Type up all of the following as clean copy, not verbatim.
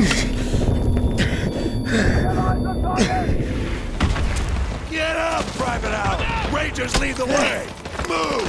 Get up, Private Al! Rangers lead the way! Move!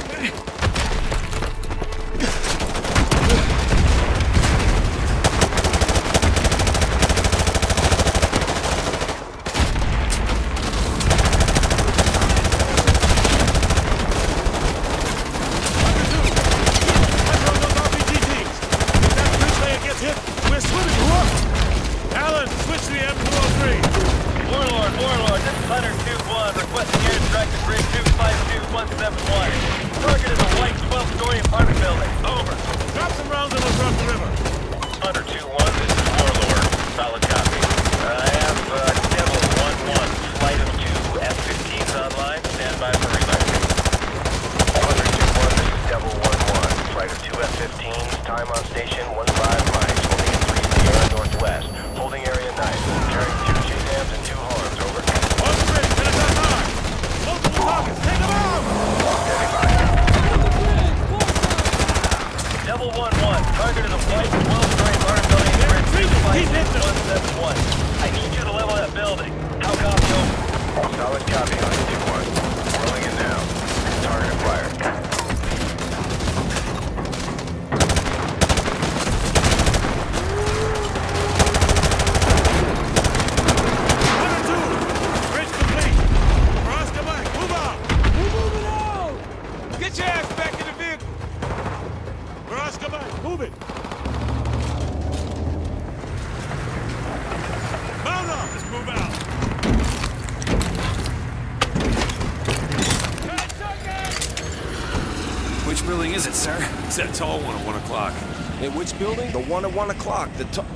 It's that tall one at 1 o'clock. Hey, which building? The one at 1 o'clock. The tall...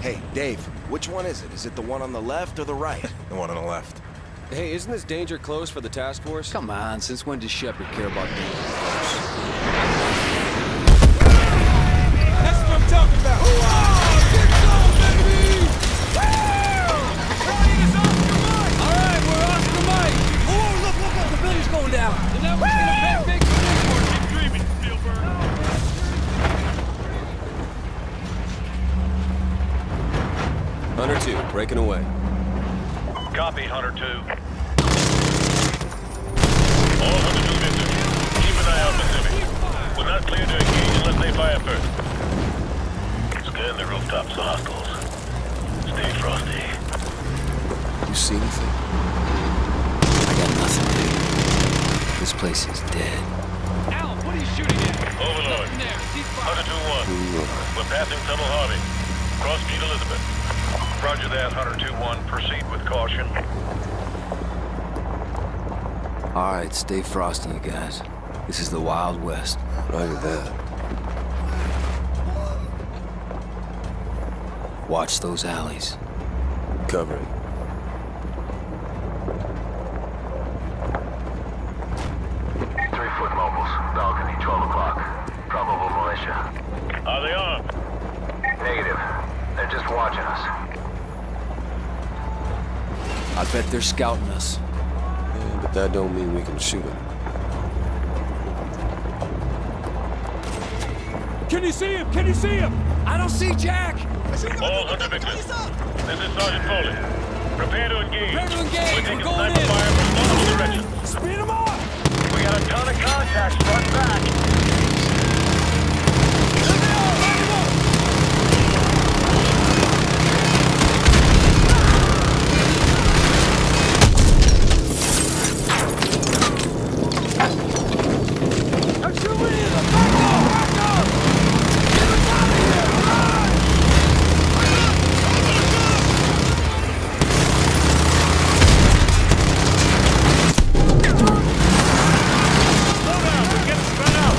Hey, Dave, which one is it? Is it the one on the left or the right? The one on the left. Hey, isn't this danger close for the task force? Come on, since when does Shepherd care about danger close? That's what I'm talking about! Oh, get going, baby! Everything is off your mic! All right, we're off the mic! Oh, look, the building's going down! And now we're gonna bang, bang. Hunter 2, breaking away. Copy, Hunter 2. All Hunter 2 visitors, keep an eye out Pacific. We're not clear to engage unless they fire first. Scan the rooftops for hostiles. Stay frosty. You see anything? I got nothing, dude. This place is dead. Al, what are you shooting at? Overlord. Hunter 2-1. We're passing Tunnel Harvey. Cross Street Elizabeth. Roger that, Hunter 2-1. Proceed with caution. All right, stay frosty, you guys. This is the Wild West. Roger that. Watch those alleys. Covering. Bet they're scouting us. Yeah, but that don't mean we can shoot them. Can you see him? Can you see him? I don't see Jack! All Hunter victims. This is Sergeant Foley. Prepare to engage. Prepare to engage. We're going in. Fire from multiple directions. Speed them up! We got a ton of contacts. Run back. Slow down, we're getting spread out!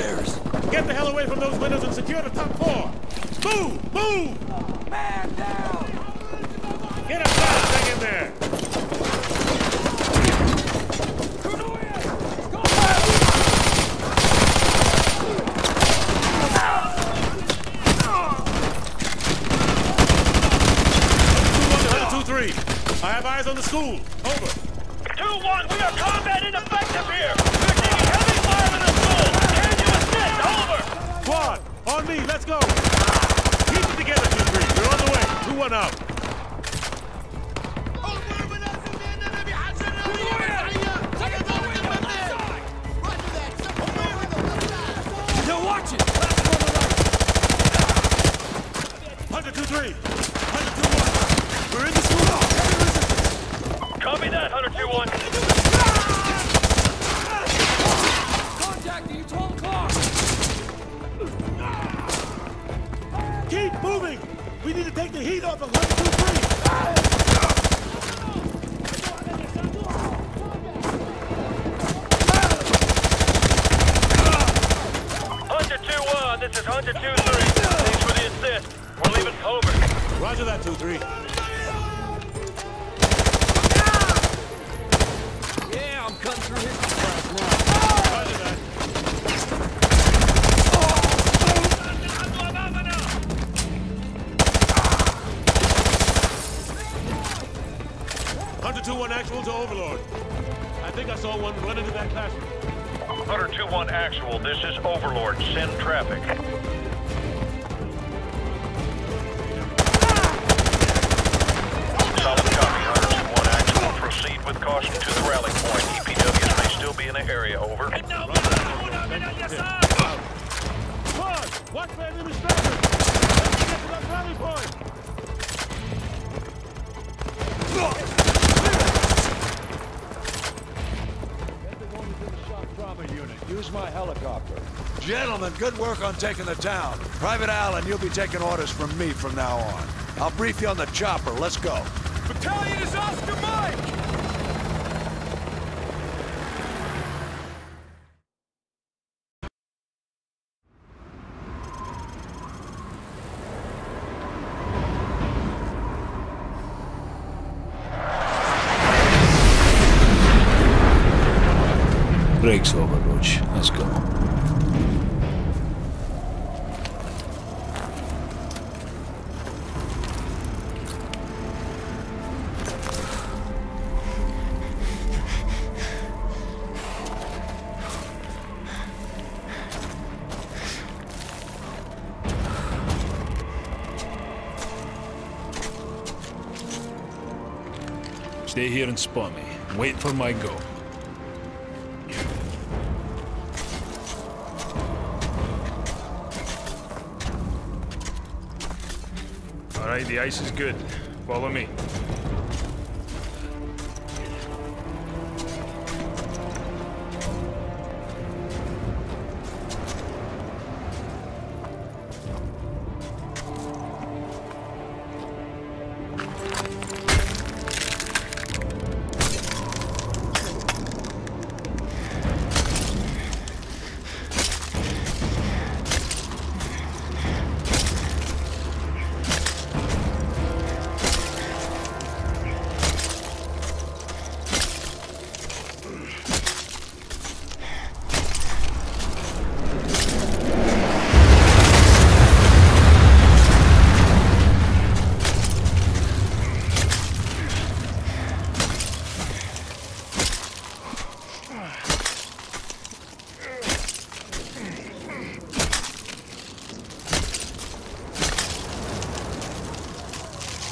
stairs. Get the hell away from those windows and secure the top floor. Move! Move! Man down! Get a fire thing in there! Two, one, 2-3. I have eyes on the school. Over. 2-1, we are combat ineffective here. We're taking heavy fire in the school. Can you assist? Over. Squad, on me. Let's go. Keep it together, 2-3. We're on the way. 2-1 out. Good work on taking the town. Private Allen, you'll be taking orders from me from now on. I'll brief you on the chopper. Let's go. Battalion is Oscar Mike! Break's over, Roach. Let's go. Stay here and spot me. Wait for my go. All right, the ice is good. Follow me.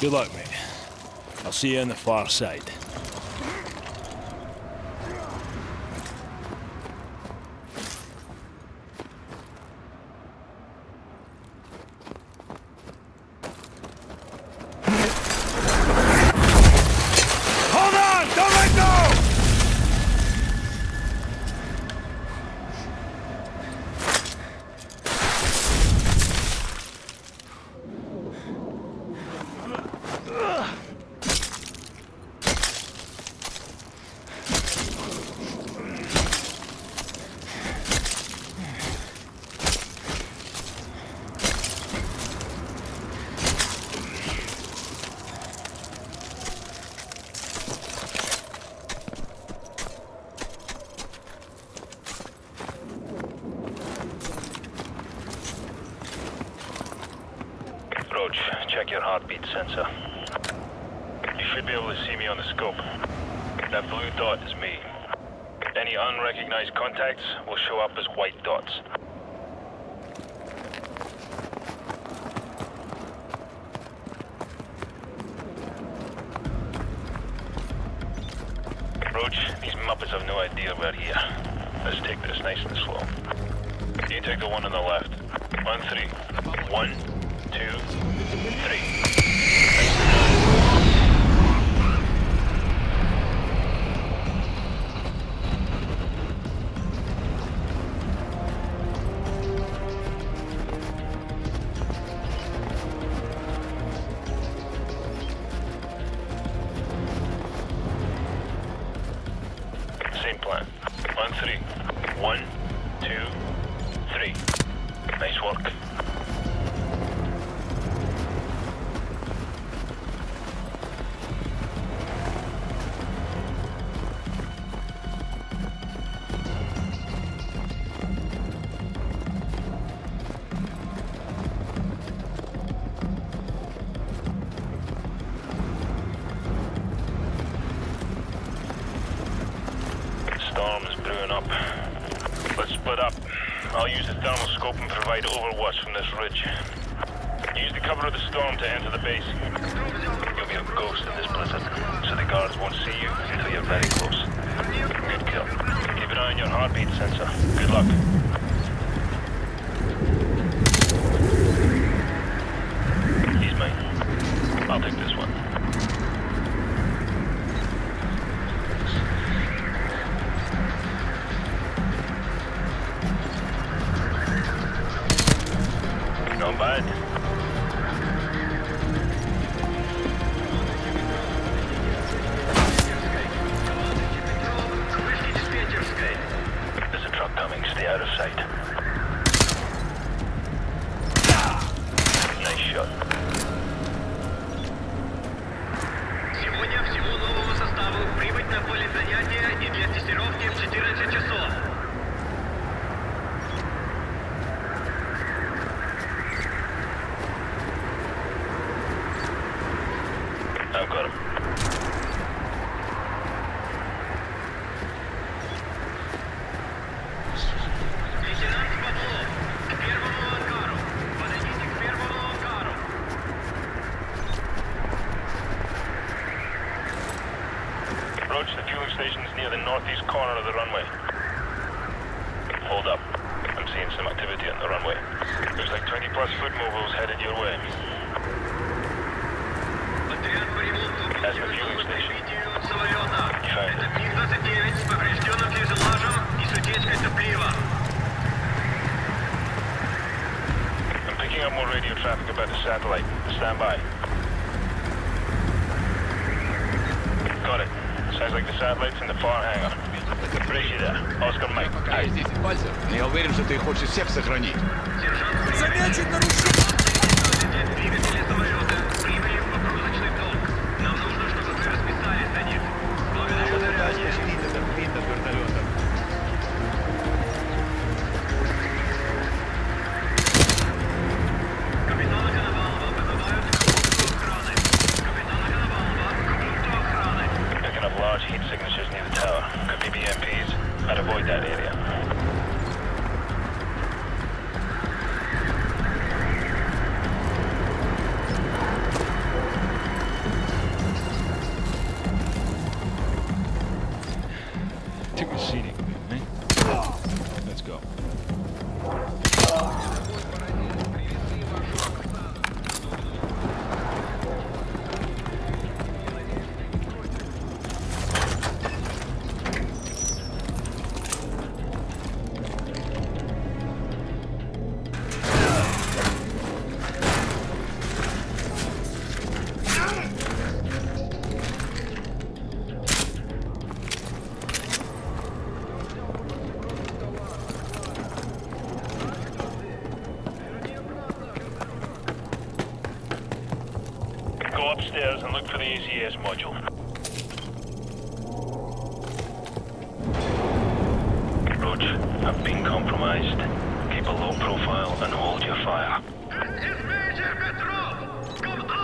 Good luck, mate. I'll see you on the far side. check your heartbeat sensor. You should be able to see me on the scope. That blue dot is me. Any unrecognized contacts will show up as white dots. Roach, these Muppets have no idea we're here. Let's take this nice and slow. You take the one on the left. On three. 1, 2, 3. Same plan. On three. 1, 2, 3. Nice work. Use the cover of the storm to enter the base. You'll be a ghost in this blizzard, so the guards won't see you until you're very close. Good kill. Keep an eye on your heartbeat sensor. Good luck. Satellite, stand by. Got it. Sounds like the satellite's in the far hangar. Appreciate that. Oscar Mike. Aye. Я уверен, что ты хочешь всех сохранить. Замечен нарушение. Двигатели самолета прибыли в погрузочный толк. Нам нужно, чтобы вы расписались на них. Благодарю за реакцию. Вид от вертолета. Upstairs and look for the ACS module. Roach, I've been compromised. Keep a low profile and hold your fire. This is Major Petrov! Come on!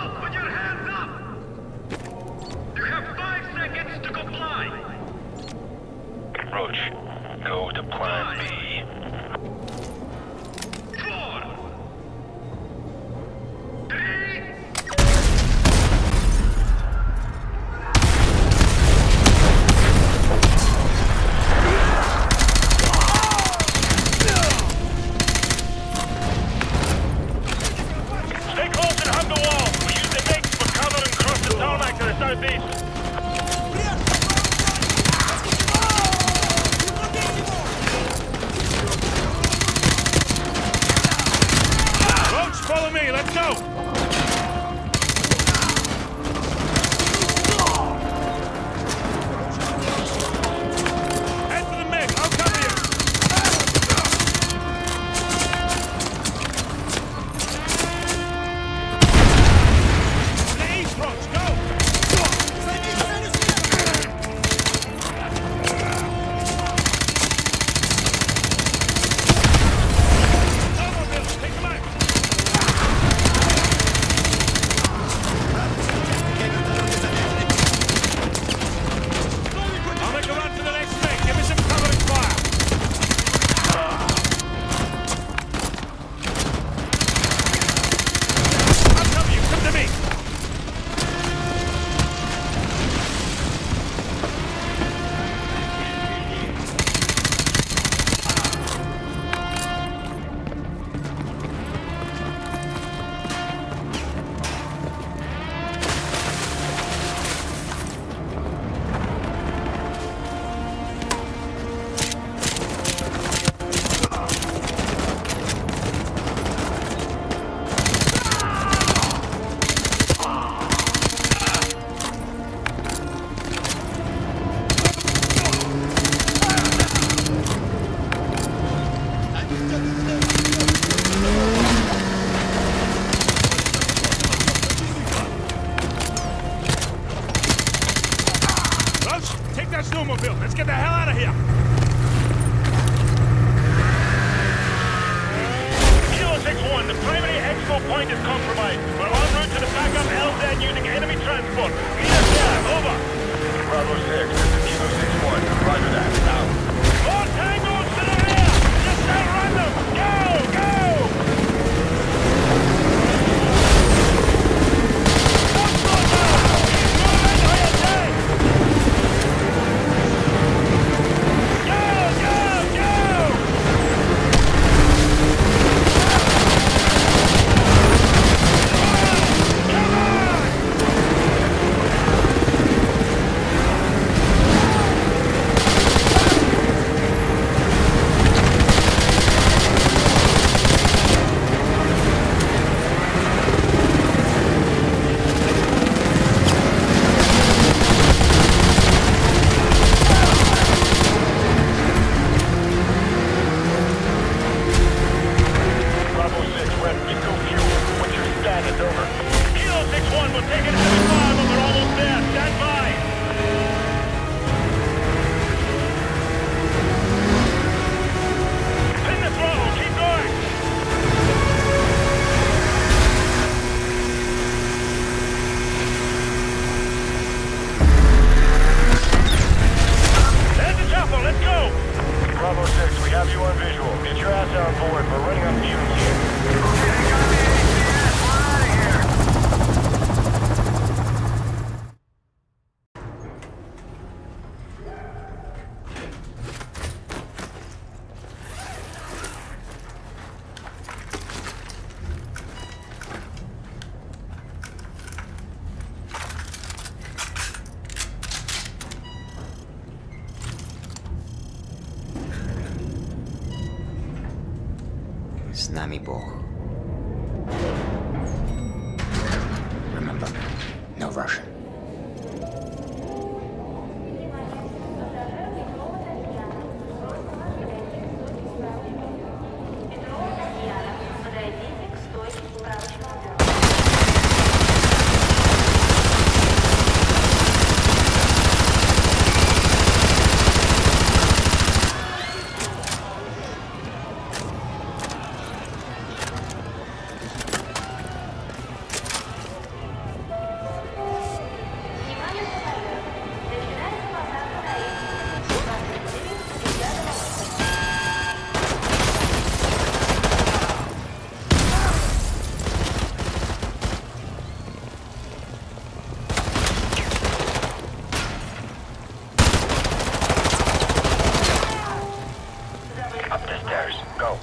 Line B. 4, 3. Stay close and hug the wall. We use the tanks for cover and cross the town line to the southeast. Follow me, let's go! Head for the mid, I'll cover you! To the east, Roach, go! Armor builds, take them out! Remember, no Russian. go.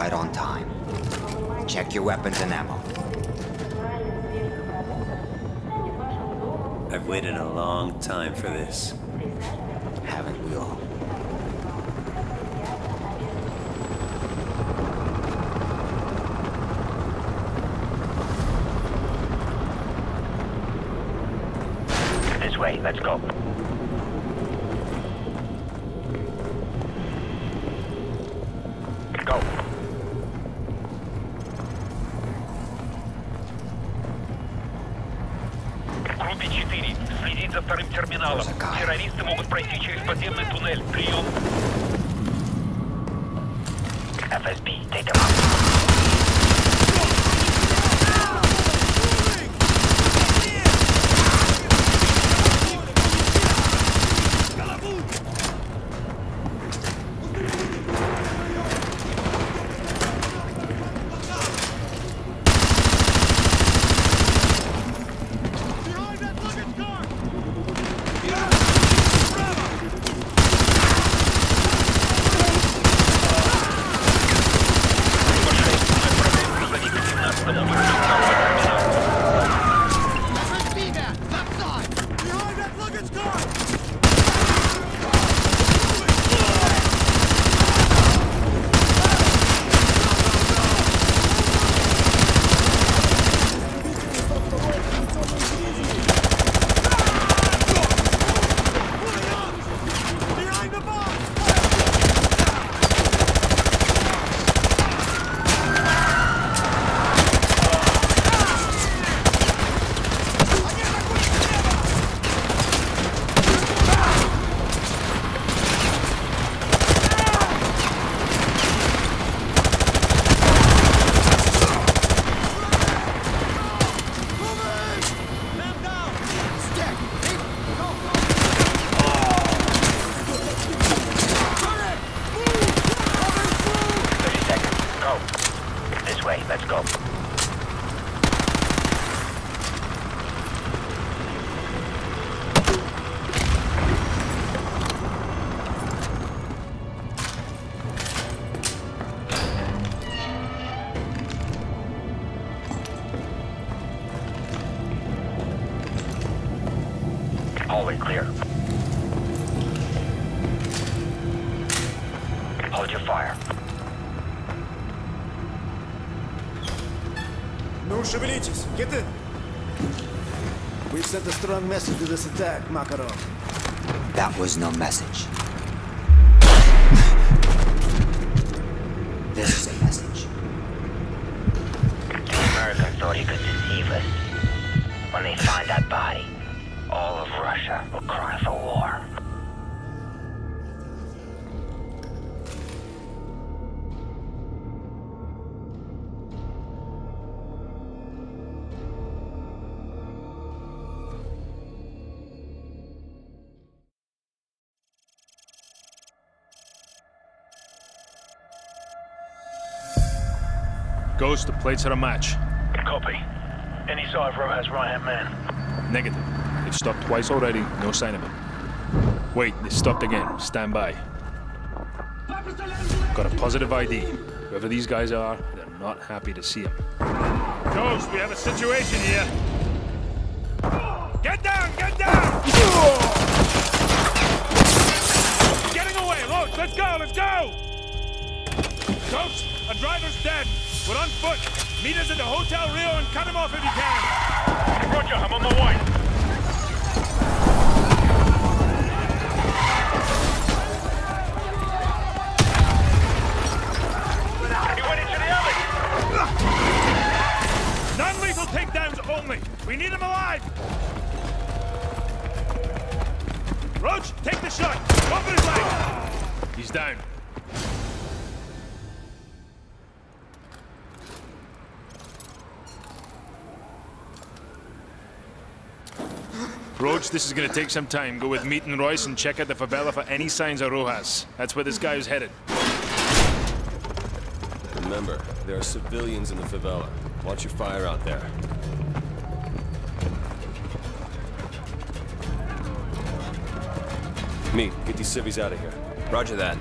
Right on time. Check your weapons and ammo. I've waited a long time for this. Haven't we all? This way, let's go. Террористы могут пройти через подземный туннель. Прием. FSB, take them out. fire. Ну, шевелитесь, get in. We've sent a strong message to this attack, Makarov. That was no message. This is a message. The Americans thought he could deceive us. When they find that body, all of Russia will cry for war. Ghost, the plates are a match. Copy. Any side row has right-hand man. Negative. They've stopped twice already, no sign of it. Wait, they stopped again. Stand by. Got a positive ID. Whoever these guys are, they're not happy to see him. Ghost, we have a situation here. Get down, get down! Getting away, Roach, let's go, let's go! Ghost, a driver's dead. We're on foot. Meet us at the Hotel Rio and cut him off if you can. Roger, I'm on my way. He went into the alley. Non-lethal takedowns only. We need him alive. Roach, take the shot. Open his leg. He's down. Roach, this is going to take some time. Go with Meat and Royce and check out the favela for any signs of Rojas. That's where this guy is headed. Remember, there are civilians in the favela. Watch your fire out there. Meat, get these civvies out of here. Roger that.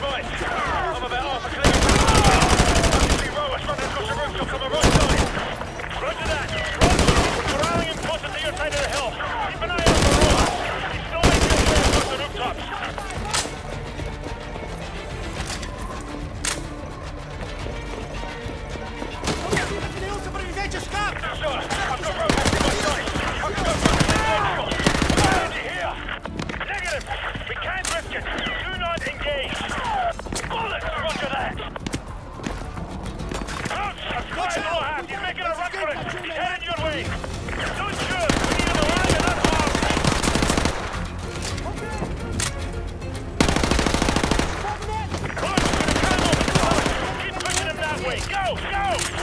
right. I'm about half a kilometre from the road. I see Roach running across the rooftop on the right side. Roger that. We're corralling him closer to your side of the hill. Keep an eye out for Roach. He's still making his way across the rooftops. Sure, I've got Roach on my side. I've got Roach in the vertical. We're ready here. Negative. We can't risk it. Do not engage. Bullets. Roger that. Roach, I've got him low half. He's making a run for it. He's heading your way. Don't shoot. We need him alive and unharmed. Roach, we're going to climb over the bullets. Keep pushing him that way. Go, go.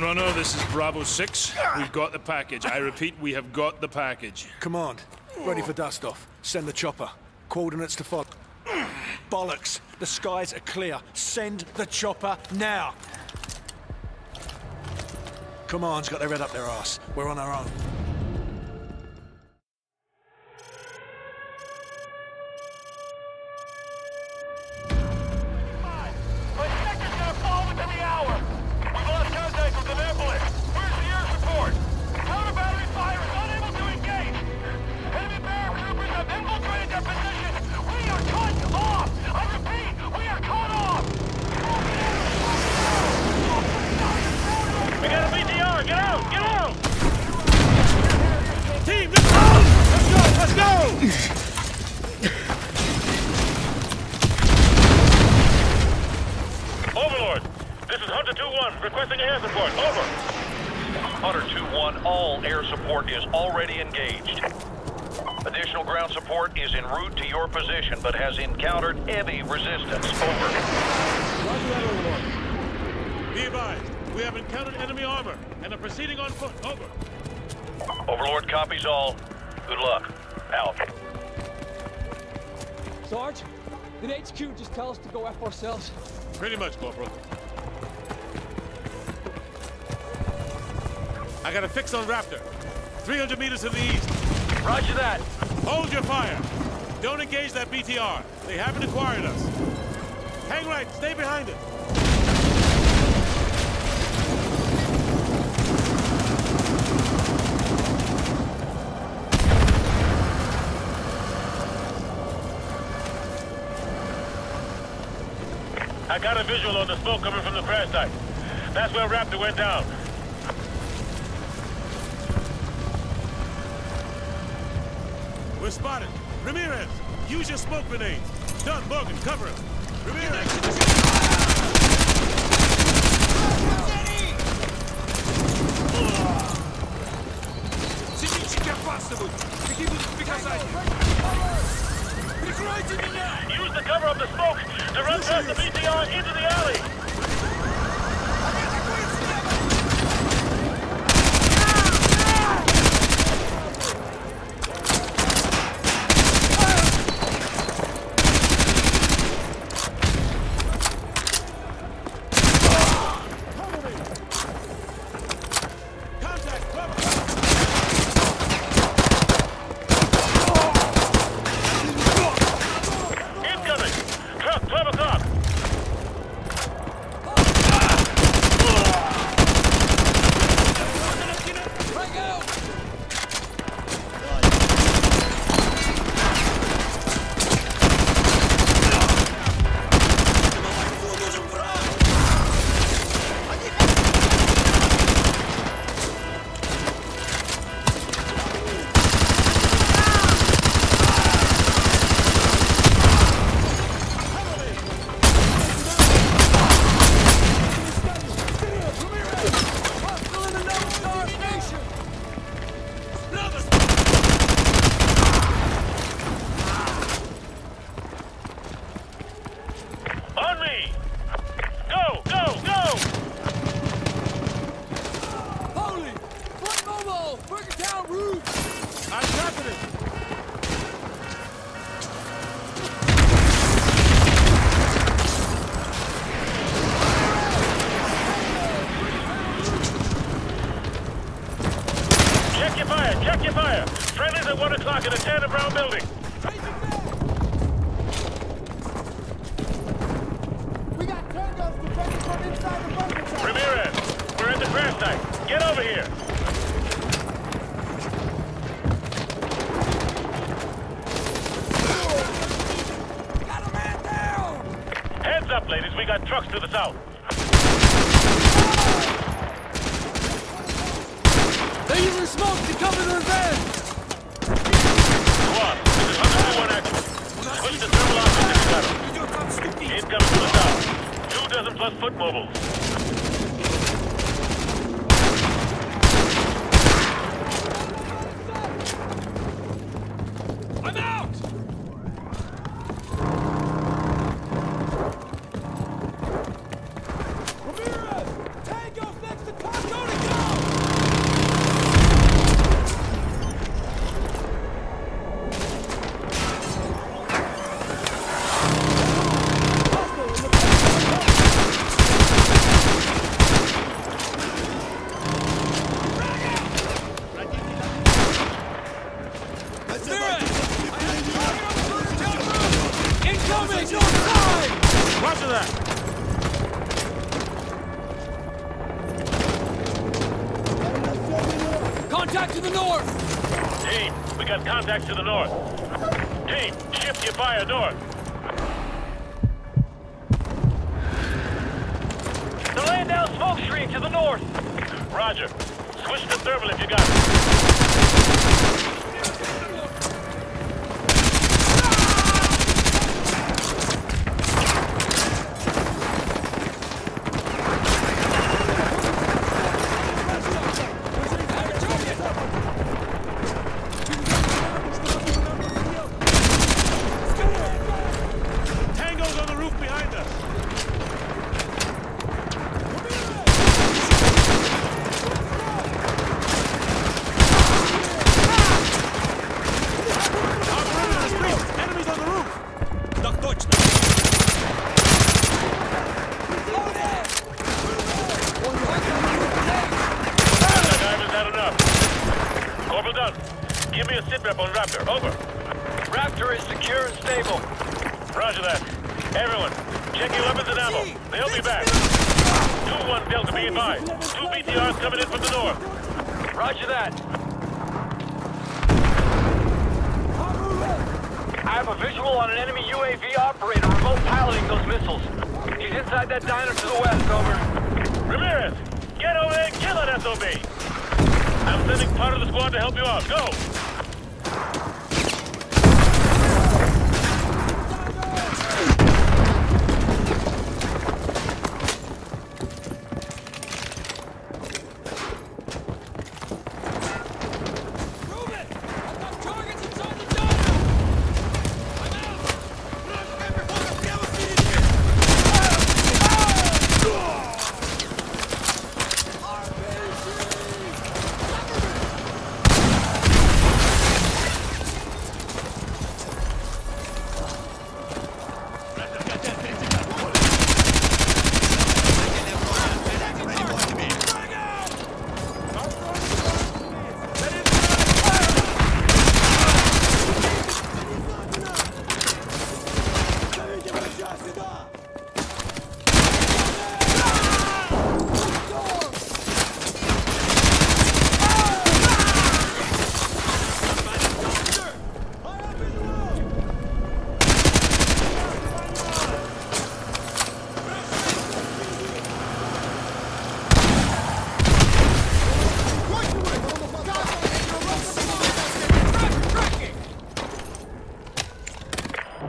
Runner, this is Bravo 6. We've got the package. I repeat, we have got the package. Command, ready for dust-off. Send the chopper. Coordinates to follow. Bollocks! The skies are clear. Send the chopper now! Command's got their head up their ass. We're on our own. Ourselves. Pretty much, Corporal. I got a fix on Raptor. 300 meters to the east. Roger that. Hold your fire. Don't engage that BTR. They haven't acquired us. Hang right. Stay behind it. I got a visual on the smoke coming from the crash site. That's where Raptor went down. We're spotted. Ramirez, use your smoke grenades. Done, Logan, cover him. Сидите, как опасно будет. Какие будут приказания? Прикройте меня! Use the cover of the smoke to run past the BTR into the alley. Contact to the north. Team, shift your fire north. The land down smoke stream to the north. Roger. Switch to thermal if you got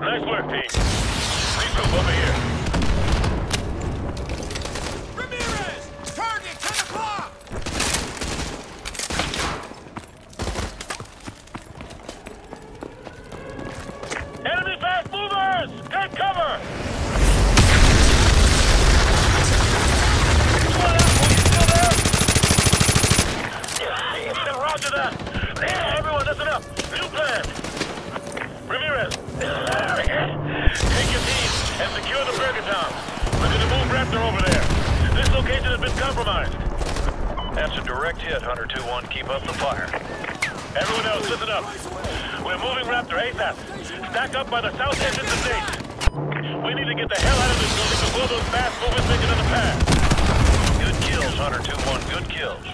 Nice work, team. Regroup over here. Ramirez! Target 10 o'clock! Enemy fast movers! Cut cover! Roger that! Yeah, everyone, listen up! New plan! Ramirez! Take your team and secure the Burger Town. We're gonna move Raptor over there. This location has been compromised. That's a direct hit, Hunter 2-1. Keep up the fire. Everyone else, listen up. We're moving Raptor ASAP. Stack up by the south end of the station. We need to get the hell out of this building before those fast-moving make it in the path. Good kills, Hunter 2-1. Good kills.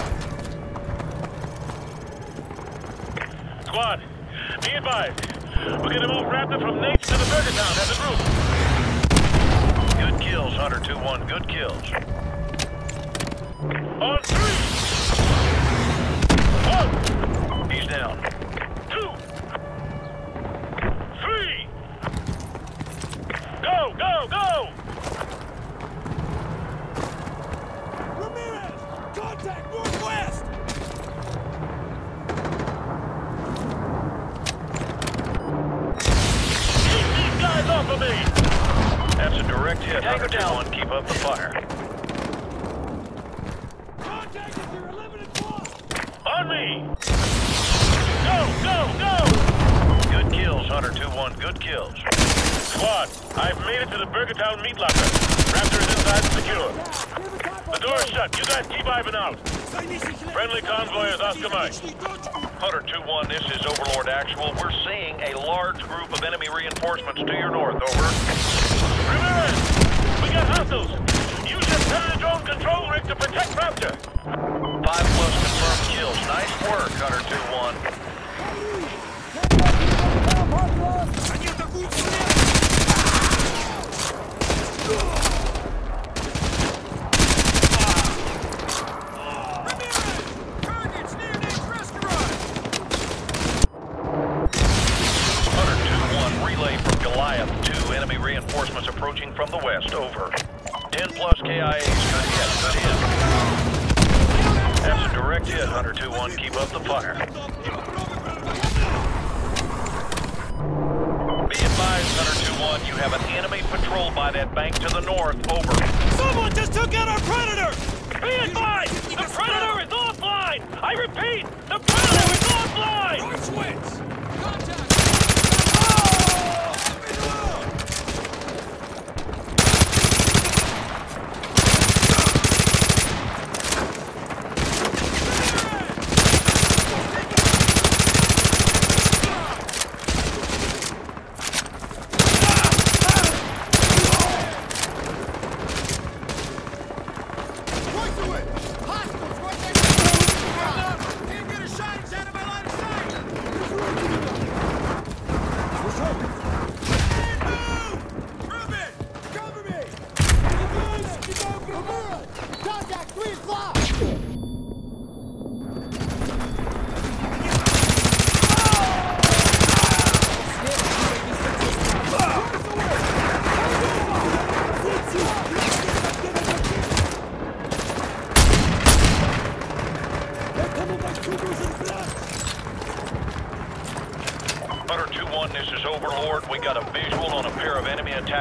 Hunter 2-1, this is Overlord Actual. We're seeing a large group of enemy reinforcements to your north, over. Ramirez! We got hostiles! Use your Predator drone control rig to protect Raptor! 5+ confirmed kills. Nice work, Hunter 2-1. Reinforcements approaching from the west, over. 10+ KIAs, good hit, good hit. That's a direct hit, Hunter 2-1, keep up the fire. Be advised, Hunter 2-1, you have an enemy patrol by that bank to the north, over. Someone just took out our Predator! Be advised, the Predator is offline! I repeat, the Predator is offline! North switch!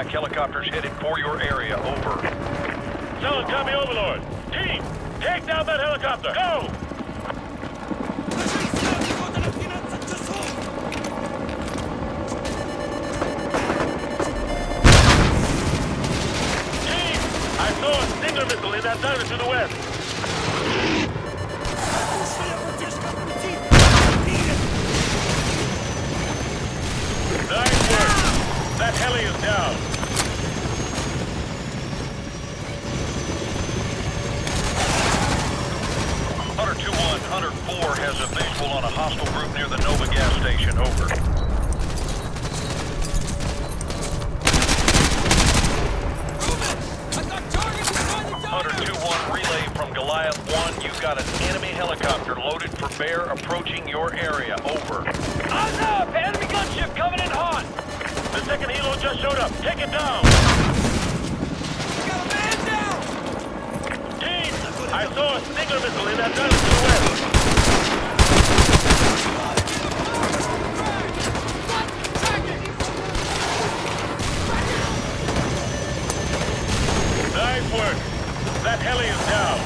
Helicopters headed for your area, over. Solid copy, Overlord. Team, take down that helicopter. Go! Another missile in that diner to the west. That heli is down. Hunter 2-1, Hunter 4 has a visual on a hostile group near the Nova gas station. Over. Hunter 2-1, relay from Goliath 1. You've got an enemy helicopter loaded for bear approaching your area. Over. Eyes up! Enemy gunship coming in hot! The second helo just showed up. Take it down. Got a man down. Team, I saw a Stinger missile in that tunnel to the west. Nice work. That heli is down.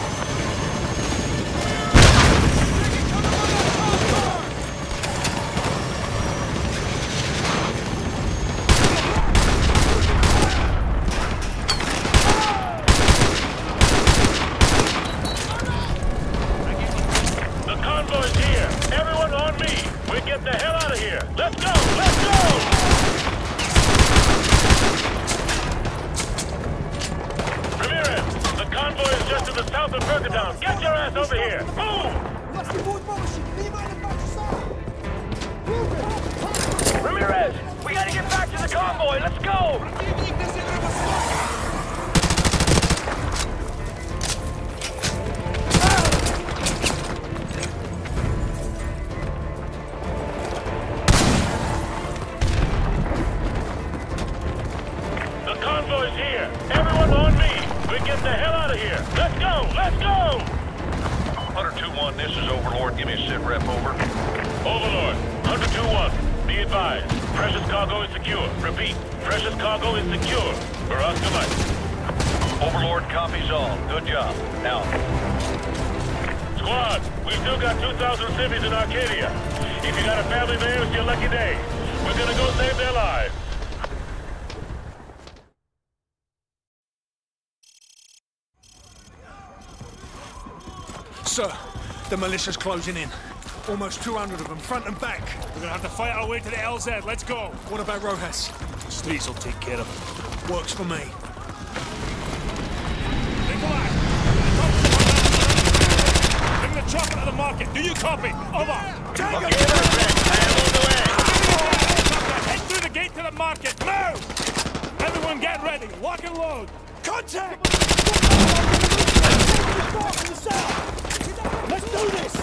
The militia's closing in. Almost 200 of them, front and back. We're gonna have to fight our way to the LZ. Let's go. What about Rojas? Streets will take care of them. Works for me. Bring the chocolate to the market. Do you copy? Over. Take it. Head through the gate to the market. Move. Everyone, get ready. Lock and load. Contact. Let's do this!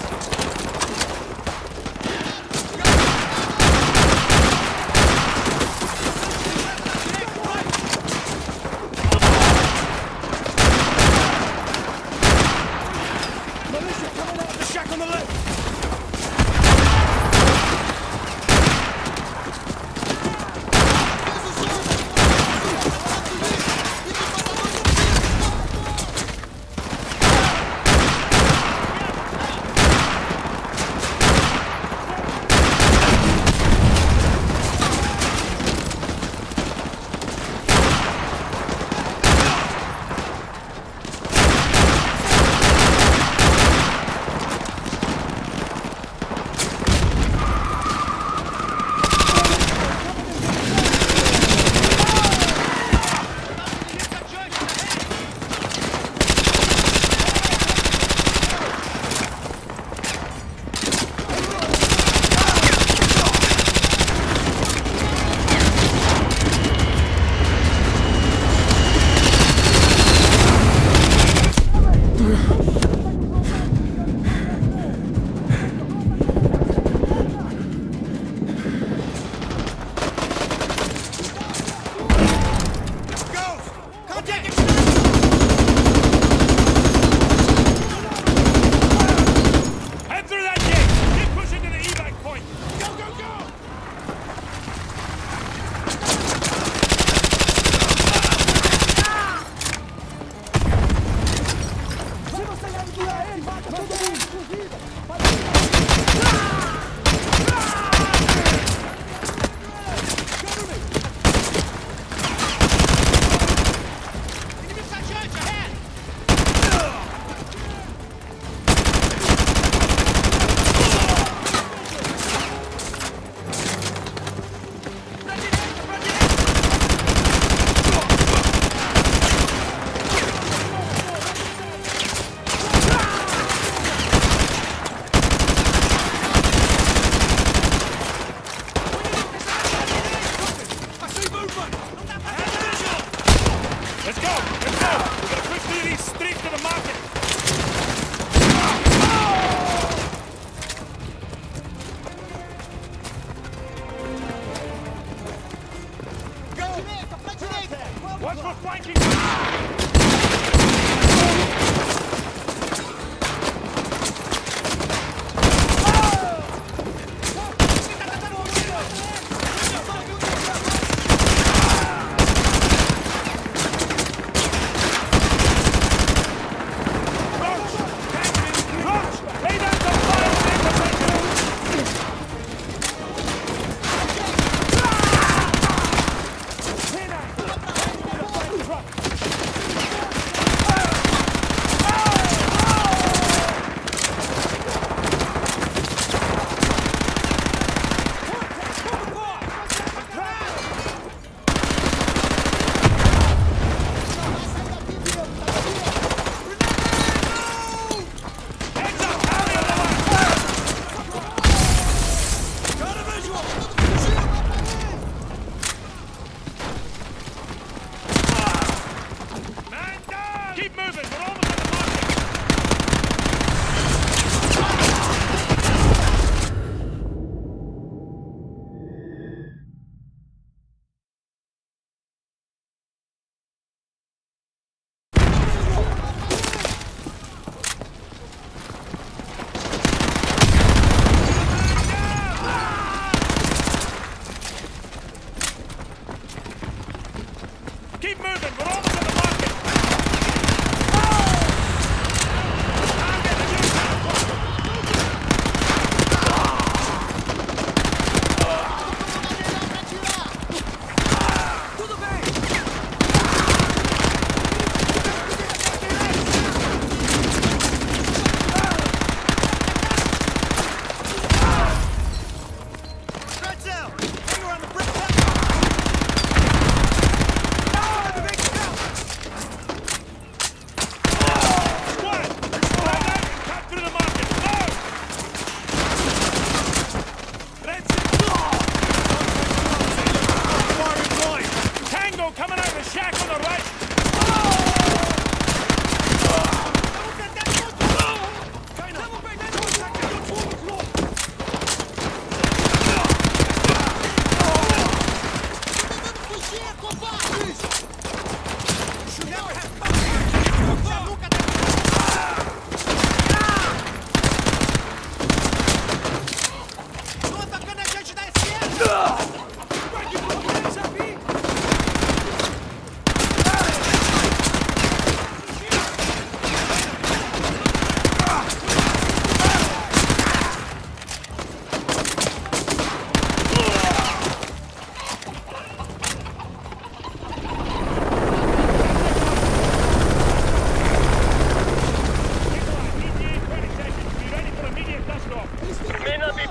Militia coming out of the shack on the left!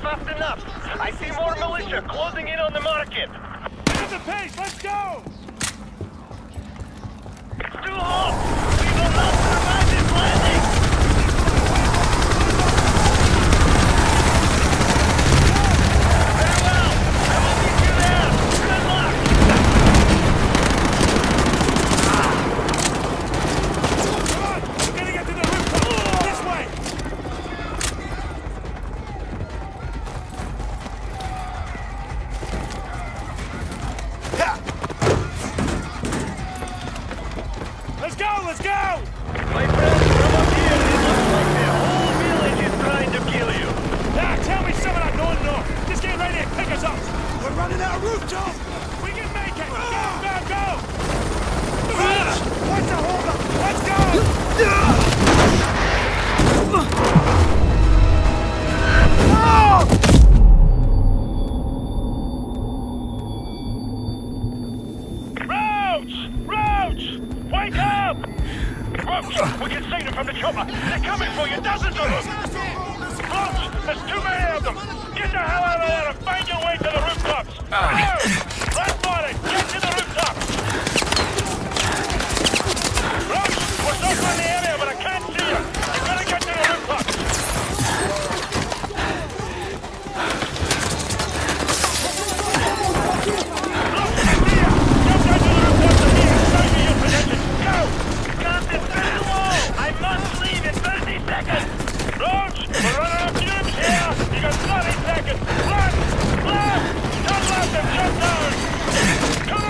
fast enough. I see more militia closing in on the market. Pick up the pace, let's go! It's too hot! We will not survive this landing! Farewell! I will meet you there! Good luck! Come on! We're gonna get to the rooftop! This way! Let's go! Let's go! My friends, from up here, it looks like the whole village is trying to kill you. Now, tell me something I'm going north. Just get ready and pick us up. We're running out of rooftop! We can make it! Go, go, go! What's the holdup? Let's go! Oh! Roach! Roach! Wake up! Roach, we can see them from the chopper. They're coming for you, dozens of them! Roach, there's too many of them! Get the hell out of there and find your way to the rooftops! Roach, last body, get to the rooftops! Roach, we're so far in the area, but I can't see you! You gotta get to the rooftops! Roach, I see you! Jump down to the rooftops and be inside of your position! Go! Can't defend the wall! I must leave in 30 seconds! Roach, we're running out of tubes here! You got 30 seconds! Run! Run! Don't let them jump down! Come on!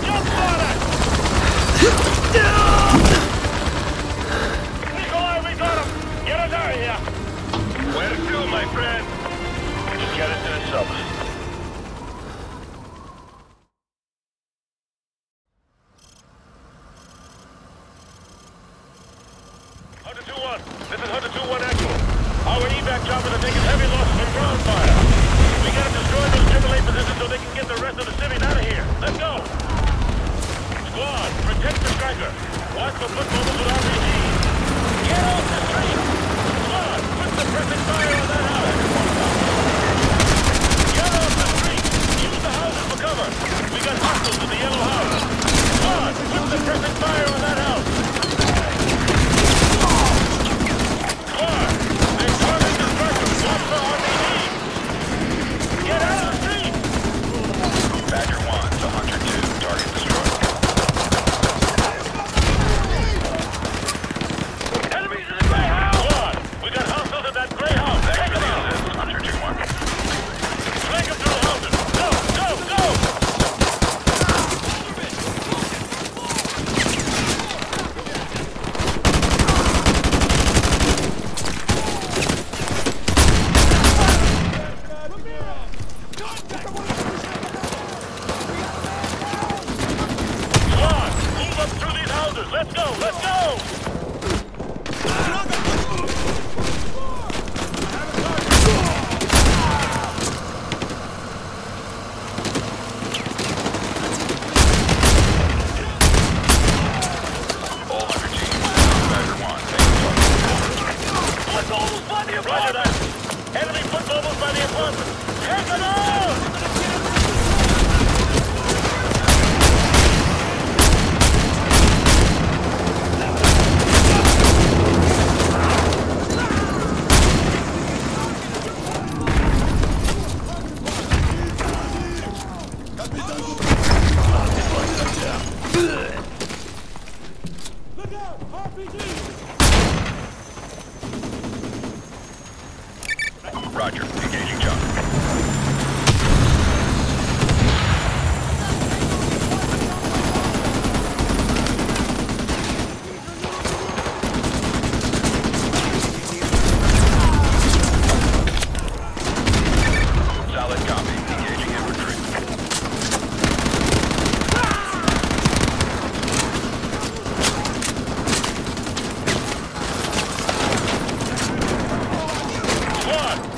Jump on it! Nikolai, we got him! Get us out of here! Where to, my friend? Just get into the sub. Hunter 2-1, this is Hunter 2-1 Echo. Our evac chopper are taking heavy losses from ground fire. We gotta destroy those AAA positions so they can get the rest of the civics out of here. Let's go! Squad, protect the striker. Watch for footballers with RPG. Get off the street! Squad, put suppressing fire on that house! Get off the street! Use the houses for cover! We got hostiles in the yellow house. Squad, put suppressing fire on that house!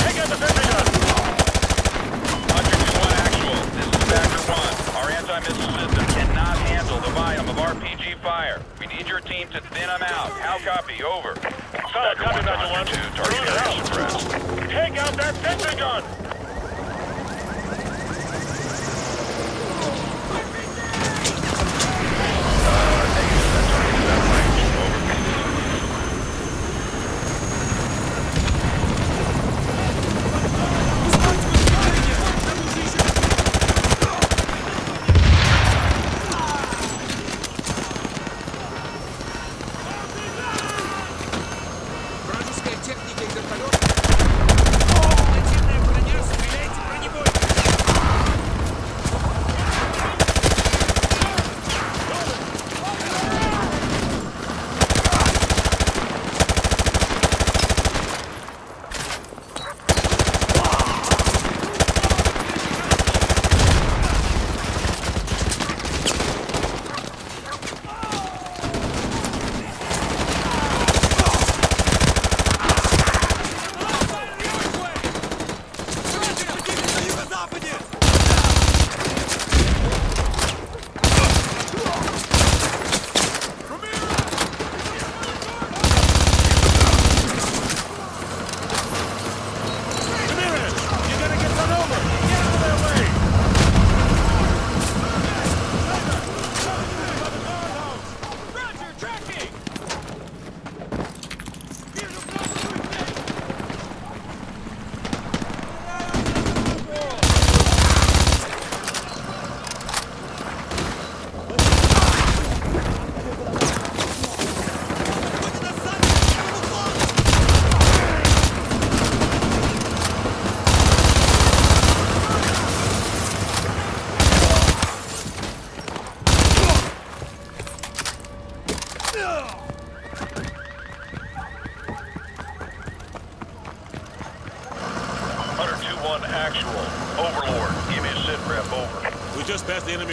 Take out the RPG fire. We need your team to thin them out. How copy? Over. Solid copy, Badger 1. Target area suppressed. Take out that sentry gun!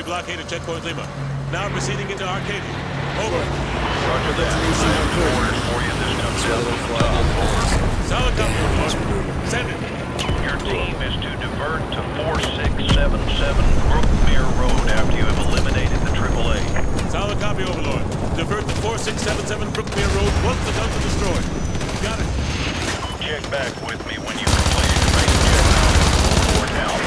Blockade at Checkpoint Lima. Now proceeding into Arcadia. Over. Roger that. I have orders for you. There's no doubt. Solid copy. Send it. Your team is to divert to 4677 Brookmere Road after you have eliminated the AAA. Solid copy, Overlord. Divert to 4677 Brookmere Road once the guns are destroyed. Got it. Check back with me when you complete the main check. Report out.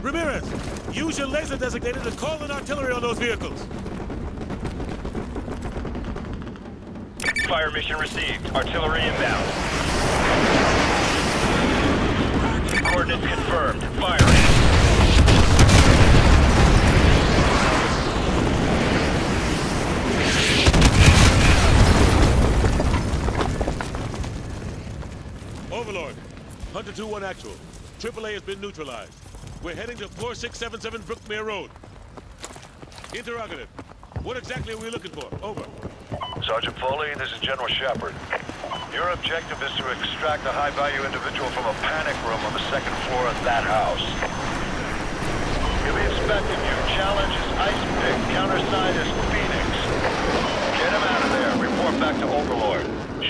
Ramirez, use your laser designator to call in artillery on those vehicles. fire mission received. Artillery inbound. Coordinates confirmed. Firing. Overlord, Hunter 2-1 actual. AAA has been neutralized. We're heading to 4677 Brookmere Road. Interrogative. What exactly are we looking for? Over. Sergeant Foley, this is General Shepherd. Your objective is to extract a high-value individual from a panic room on the second floor of that house. He'll be expecting you. Challenge his ice pick. Counterside is Phoenix. Get him out of there. Report back to Overlord.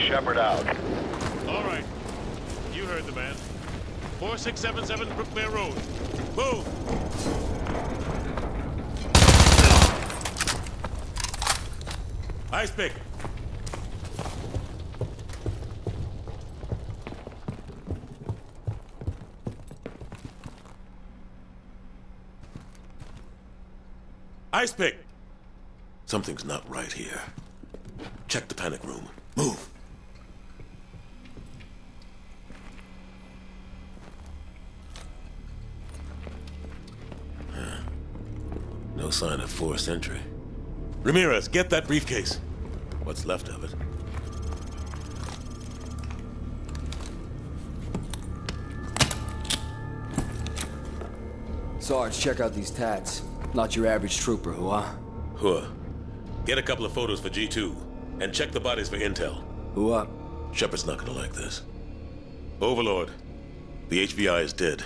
Shepherd out. All right. You heard the man. 4677 Brookmere Road. Move! Ice pick. Ice pick. Something's not right here. Check the panic room. Move. No sign of forced entry. Ramirez, get that briefcase. What's left of it? Sarge, check out these tats. Not your average trooper, hua? Hua. Get a couple of photos for G2, and check the bodies for intel. Hua? Shepard's not gonna like this. Overlord, the HVI is dead.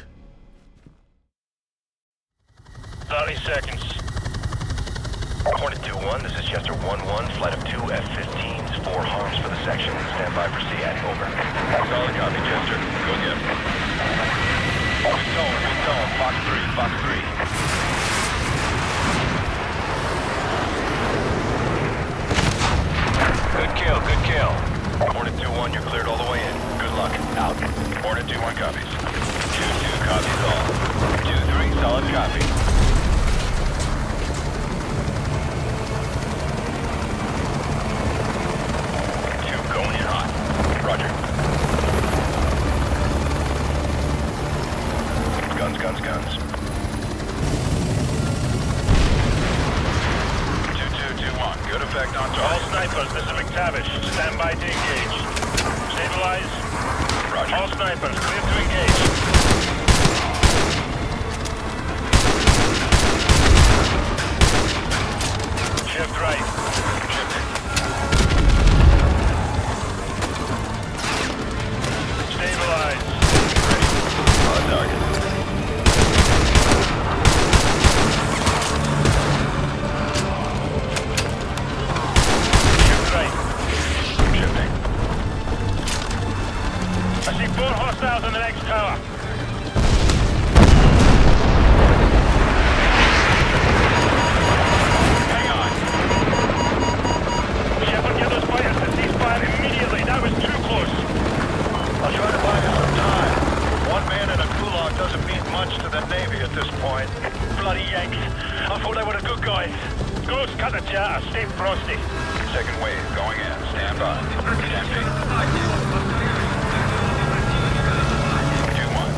30 seconds. Hornet 2-1, this is Chester 1-1, flight of 2 F-15s, 4 harms for the section. Stand by for CAD, over. Solid copy, Chester. Go get him. Stone, Fox 3, Fox 3. Good kill. Hornet 2-1, you're cleared all the way in. Good luck. Out. Hornet 2-1 copies. 2-2 copies all. 2-3, solid copy. Guns. 2-2-2-1. Good effect on target. All snipers, this is McTavish. Stand by to engage. Stabilize. Roger. All snipers, clear to engage. Shift right. Shifted. Stabilize. Ready. On target. Hostiles in the next tower. Hang on. Shepard, get those fighters to cease fire immediately. That was too close. I'll try to buy you some time. One man in a gulag doesn't mean much to the Navy at this point. Bloody Yanks. I thought they were the good guys. Ghost, cut the chatter. Stay frosty. Second wave going in. Stand by.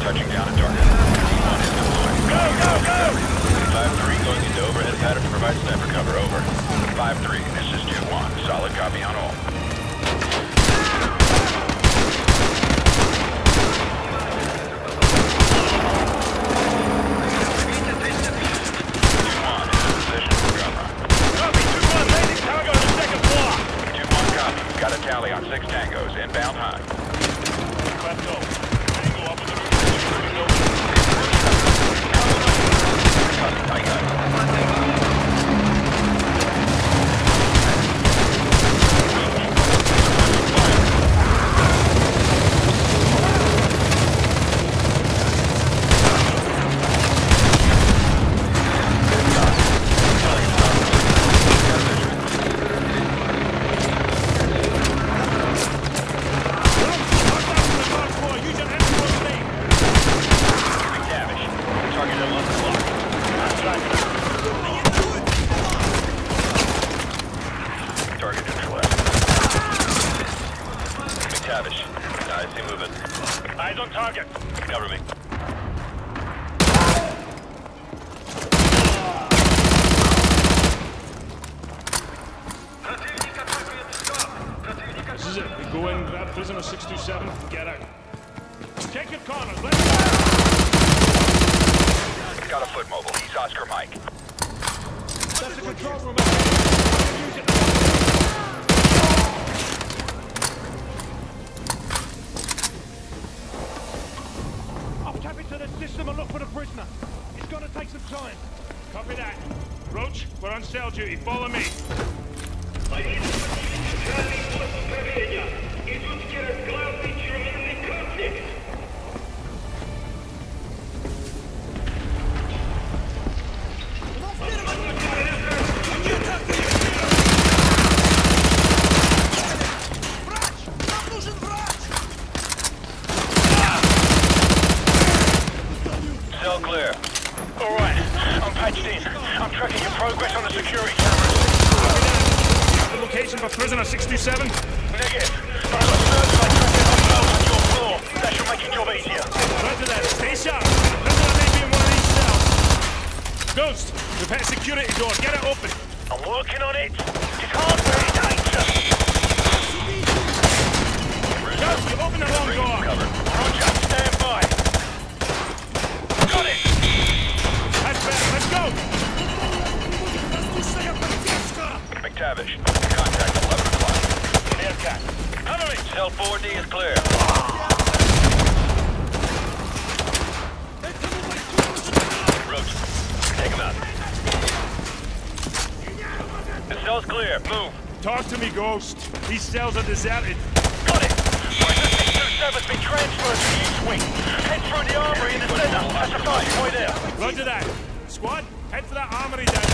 Touching down at target. T1 is deployed. Go! 5-3 going into overhead pattern to provide sniper cover, over. 5-3, this is 2-1. Solid copy on all. Target at 11 o'clock. Keep moving. Eyes on target. Cover me. This is it. We go in, grab prisoner 627, get out. Take your corners. Let go. Got a foot mobile. He's Oscar Mike. That's the control room. Use it. System and look for the prisoner. It's gonna take some time. Copy that. Roach, we're on cell duty. Follow me. Ghost. These cells are deserted. Got it! Service be transferred to the east wing. Head for the armory in the center. That's a fight way there. Roger that. Squad, head for that armory down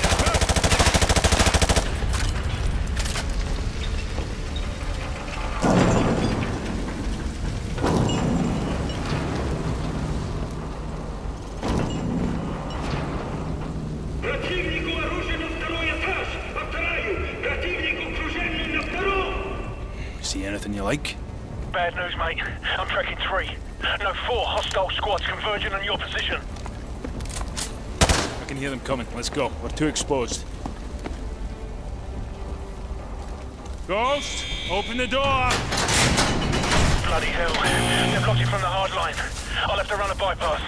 like? Bad news, mate. I'm tracking 3. No, 4 hostile squads converging on your position. I can hear them coming. Let's go. We're too exposed. Ghost, open the door! Bloody hell. They're blocked from the hard line. I'll have to run a bypass.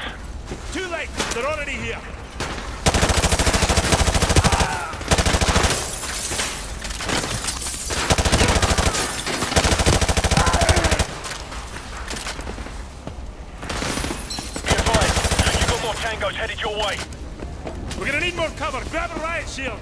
Too late. They're already here. Headed your way. We're gonna need more cover. Grab a riot shield.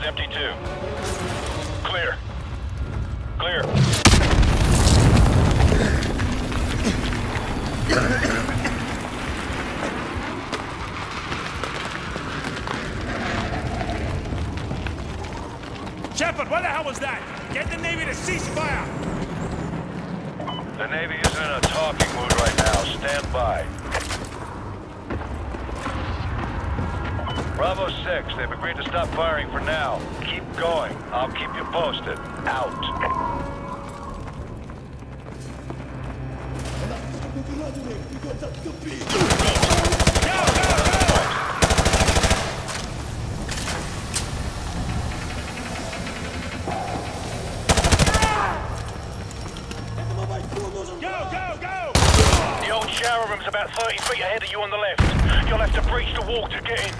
Road's empty too. Clear. Clear. Shepherd, what the hell was that? Get the Navy to cease fire! The Navy is in a talking mood right now. Stand by. Bravo 6, they've agreed to stop firing for now. Keep going. I'll keep you posted. Out. Shower room's about 30 feet ahead of you on the left. You'll have to breach the wall to get in.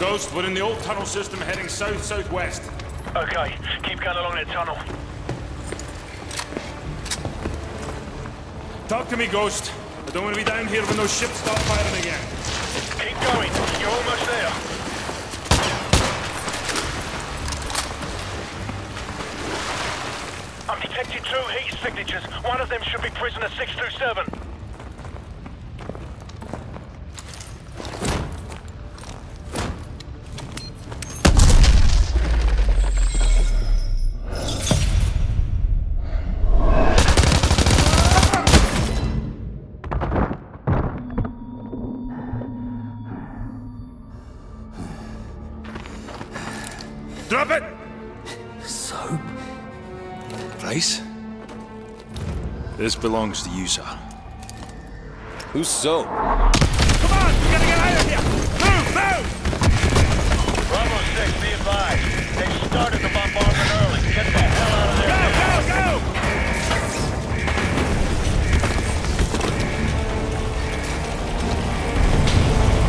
Ghost, we're in the old tunnel system heading south-southwest. Okay, keep going along that tunnel. Talk to me, Ghost. I don't want to be down here when those ships start firing again. Keep going. You're almost there. I'm detecting two heat signatures. One of them should be prisoner 6 through 7. Drop it! Soap? Place? This belongs to you, sir. Who's soap? Come on! We gotta get out of here! Move! Move! Bravo 6, be advised. They started the bombardment early. Get the hell out of there! Go!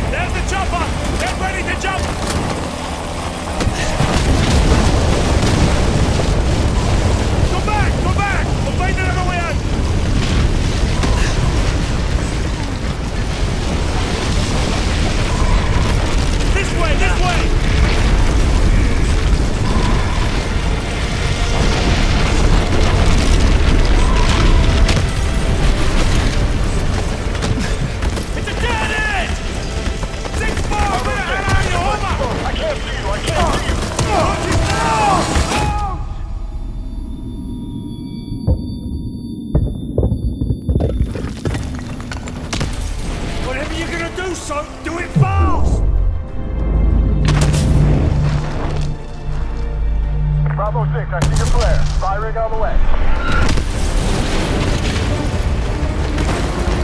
Go! Go! There's the chopper! Get ready to jump! This way! This way! Bravo 6, I see your flare. Spy rig on the way.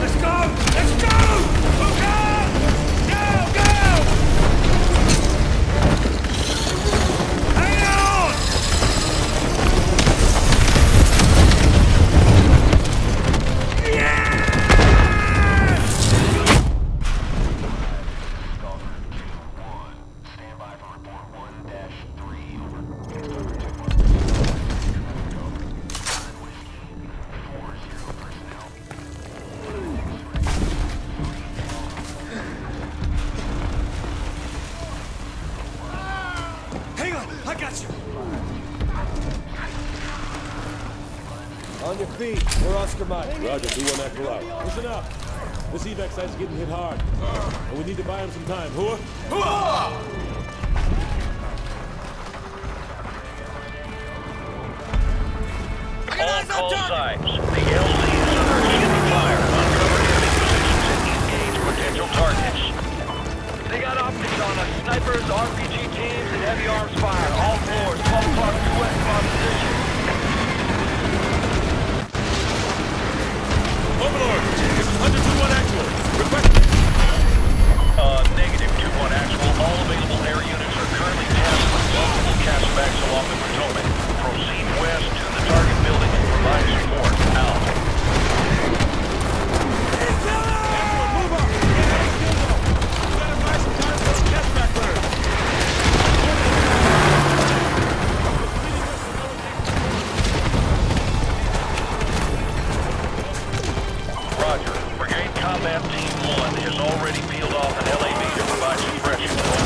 Let's go! Let's go! Go! Go! Hang on! Roger, B1 Echo out. Listen up. This evac site's getting hit hard. And we need to buy him some time. Hua? Hua! All sides. The LZ is under heavy fire. Uncovered enemy positions and engage potential targets. They got optics on us. Snipers, RPG teams, and heavy arms fire. All floors, 12 o'clock, 2 o'clock position. Overlord, this is Hunter 2-1 actual. Request. Negative 2-1 actual. All available air units are currently tasked with multiple castbacks along the Potomac. Proceed west to the target building and provide support. Out. Everyone, move up! We've got to buy some time for the castback bird. Combat Team 1 has already peeled off an LAV to provide suppression.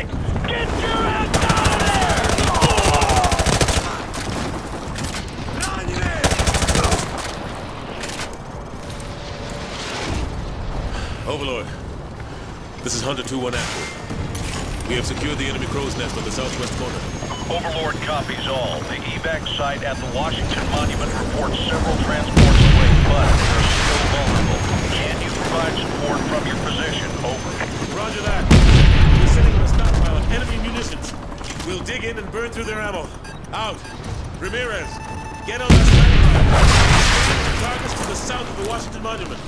Hey! Get your ass out of there! Oh. Overlord, this is Hunter 2-1 Actual. We have secured the enemy crow's nest on the southwest corner. Overlord copies all. The evac site at the Washington Monument reports several transports away, but they're still vulnerable. Can you provide support from your position? Over. Roger that. We're sitting on a stockpile of enemy munitions. We'll dig in and burn through their ammo. Out. Ramirez, get on that standby. Targets to the south of the Washington Monument.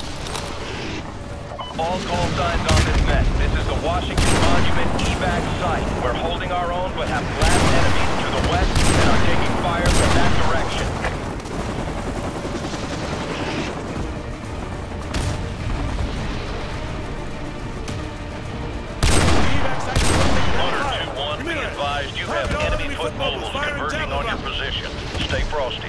All call signs on this net. This is the Washington Monument evac site. We're holding our own, but have blast enemies to the west and are taking fire from that direction. Hunter 2-1, be advised you have enemy foot mobiles converging on your position. Stay frosty.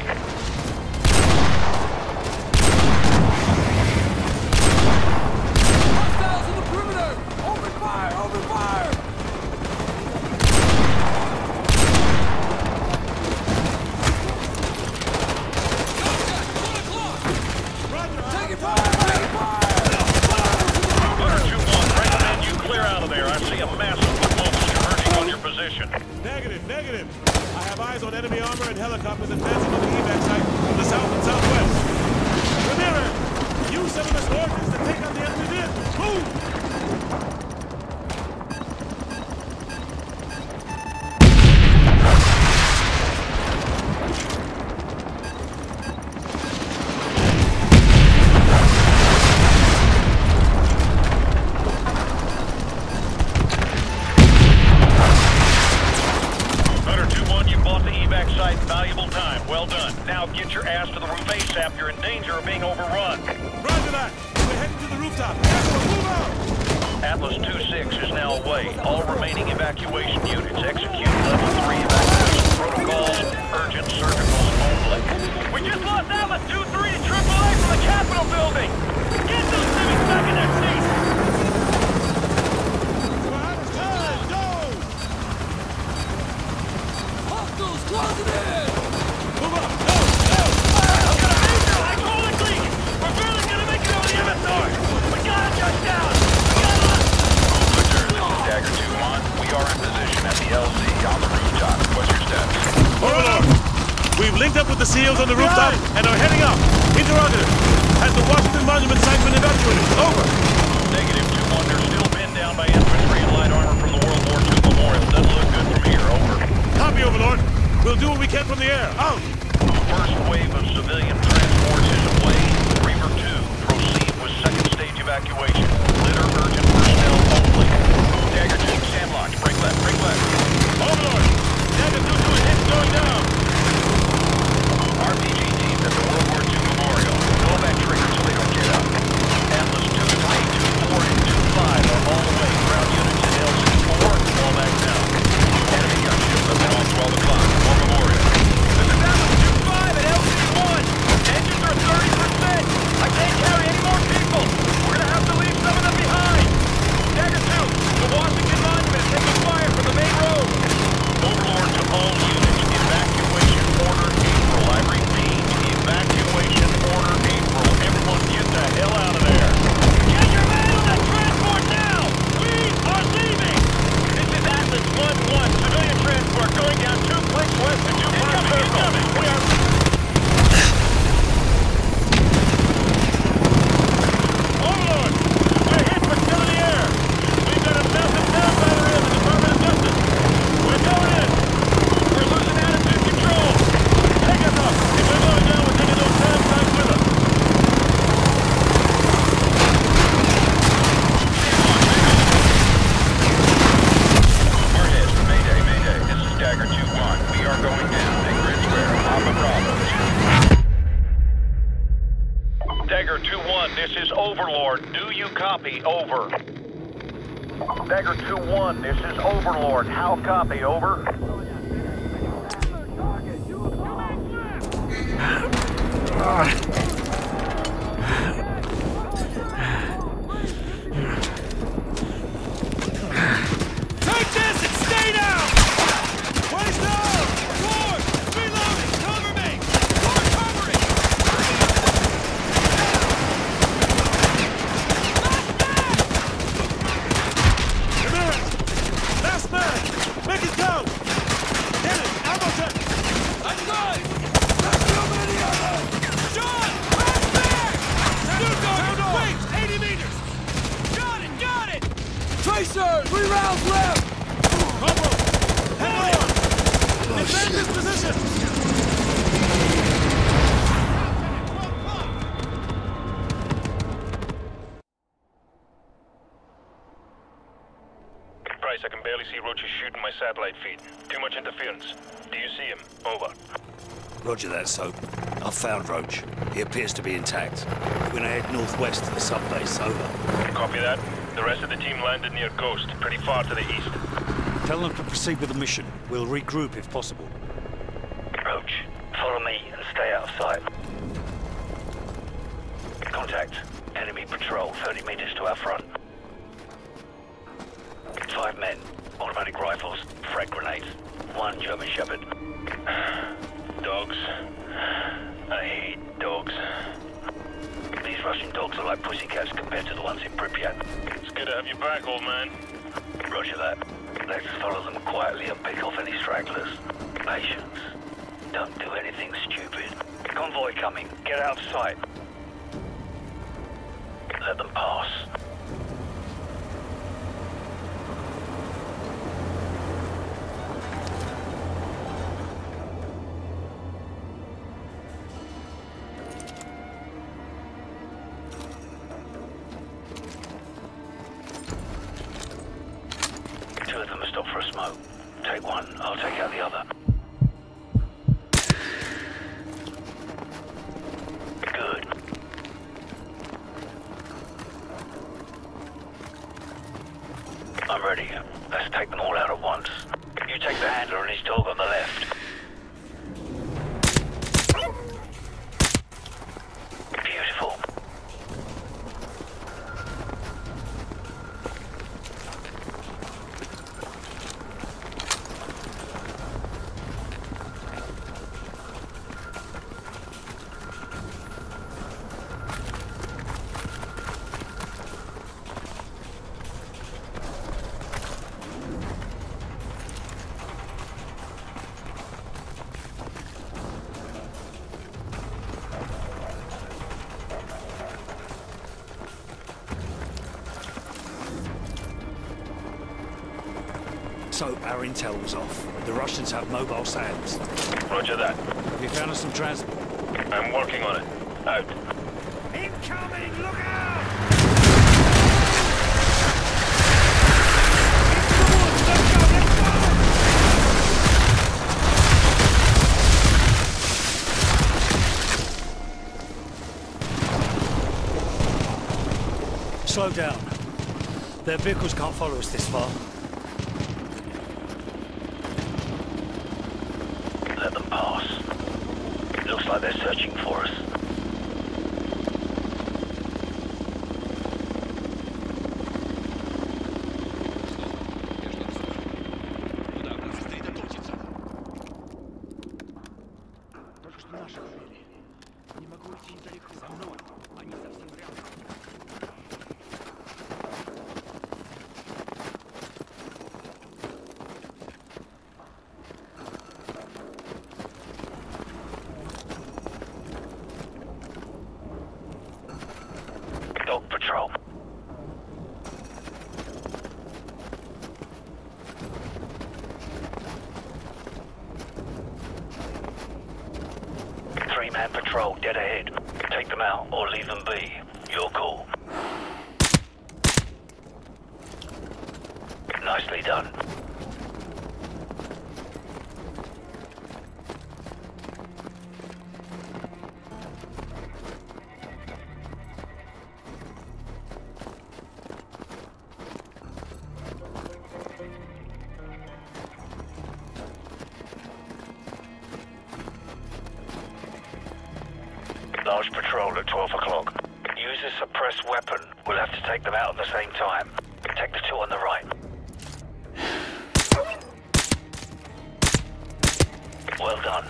Take this! Tracers! 3 rounds left! Cover! Head on! Defend this position! Price, I can barely see Roach is shooting my satellite feed. Too much interference. Do you see him? Over. Roger that, Soap. I've found Roach. He appears to be intact. We're gonna head northwest to the subbase, over. Copy that. The rest of the team landed near Ghost, pretty far to the east. Tell them to proceed with the mission. We'll regroup if possible. Roach, follow me and stay out of sight. Contact. Enemy patrol 30 meters to our front. 5 men. Automatic rifles. Frag grenades. 1 German Shepherd. Dogs. I hate dogs. These Russian dogs are like pussycats compared to the ones in Pripyat. It's good to have you back, old man. Roger that. Let's follow them quietly and pick off any stragglers. Patience. Don't do anything stupid. Convoy coming. Get out of sight. Let them pass. So our intel was off. The Russians have mobile SAMs. Roger that. Have you found us some transport? I'm working on it. Out. Incoming! Look out! Let's go! Let's go! Slow down. Their vehicles can't follow us this far. Patrol at 12 o'clock. Use a suppressed weapon. We'll have to take them out at the same time. Take the 2 on the right. Well done.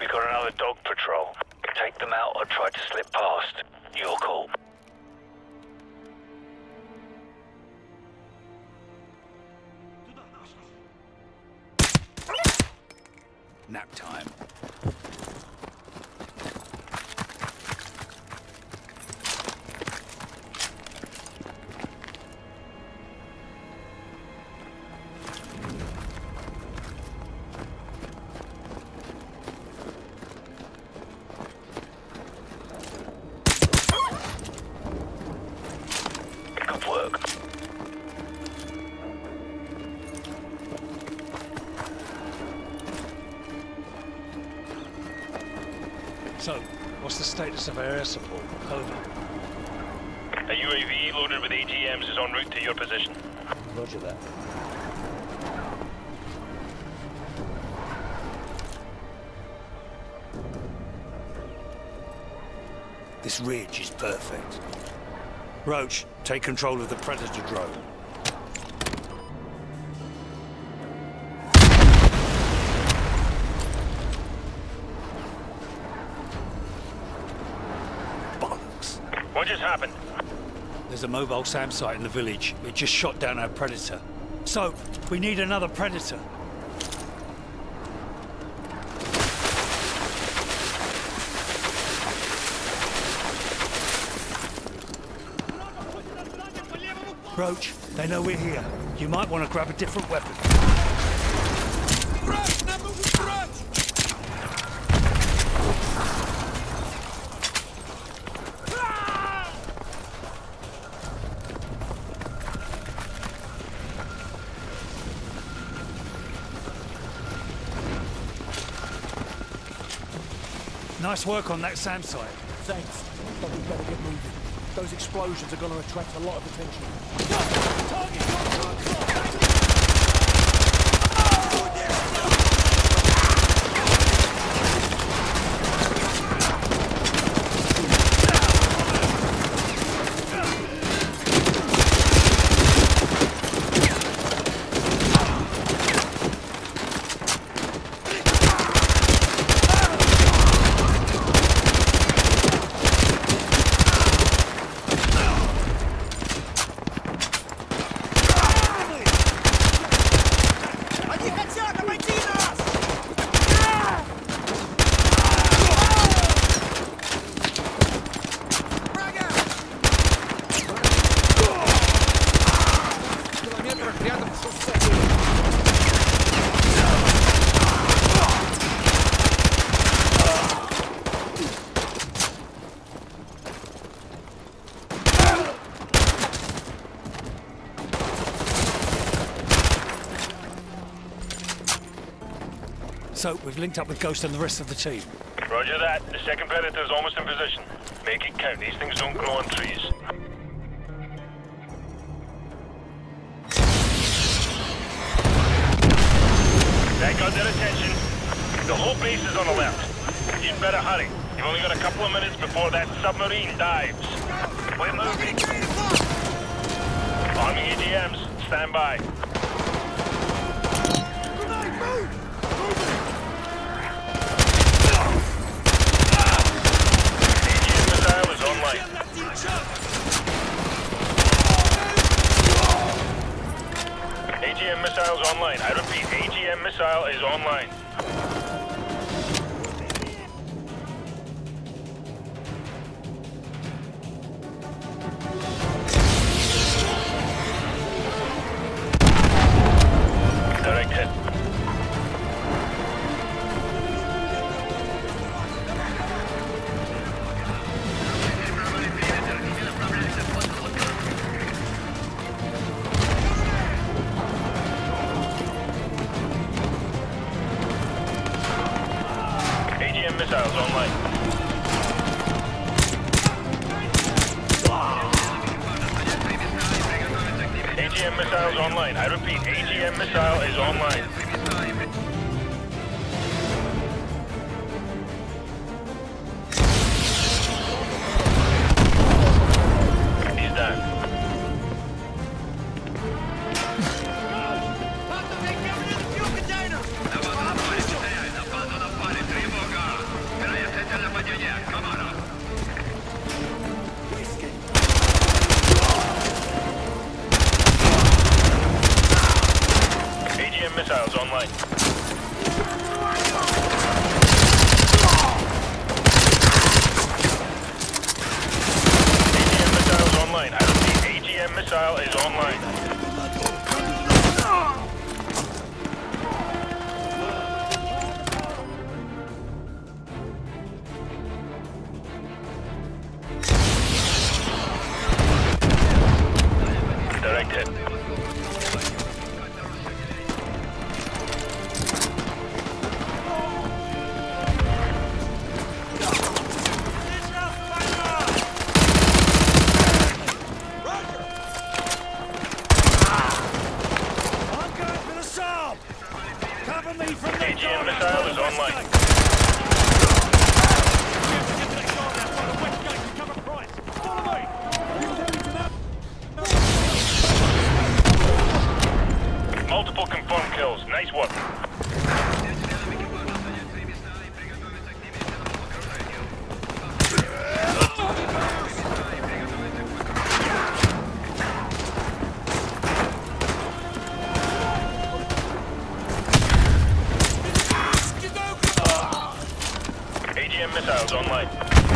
We've got another dog patrol. Take them out or try to slip past. Your call. Nap time. What's the status of our air support? Over. A UAV loaded with AGMs is en route to your position. Roger that. This ridge is perfect. Roach, take control of the Predator drone. Bollocks. What just happened? There's a mobile SAM site in the village. It just shot down our Predator. So, we need another Predator. Roach, they know we're here. You might want to grab a different weapon. Nice work on that SAM site. Thanks, but we better get moving. Those explosions are going to attract a lot of attention. So, we've linked up with Ghost and the rest of the team. Roger that. The second Predator's almost in position. Make it count. These things don't grow on trees. That got their attention. The whole base is on alert. You'd better hurry. You've only got a couple of minutes before that submarine dives. We're moving. Arming AGMs. Stand by. AGM missiles online. I repeat, AGM missile is online. side.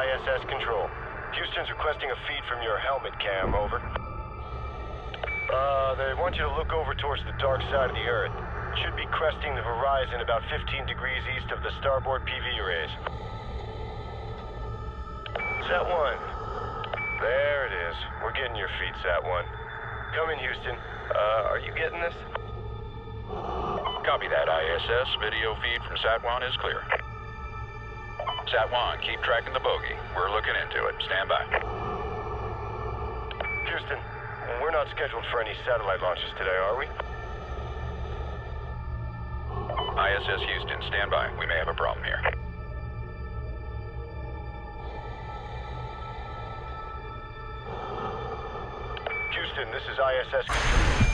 ISS control. Houston's requesting a feed from your helmet cam, over. They want you to look over towards the dark side of the Earth. Should be cresting the horizon about 15 degrees east of the starboard PV arrays. Sat-1. There it is. We're getting your feed, Sat-1. Come in, Houston. Are you getting this? Copy that, ISS. Video feed from Sat-1 is clear. Sat-1, keep tracking the bogey. We're looking into it. Stand by. Houston, we're not scheduled for any satellite launches today, are we? ISS Houston, stand by. We may have a problem here. Houston, this is ISS.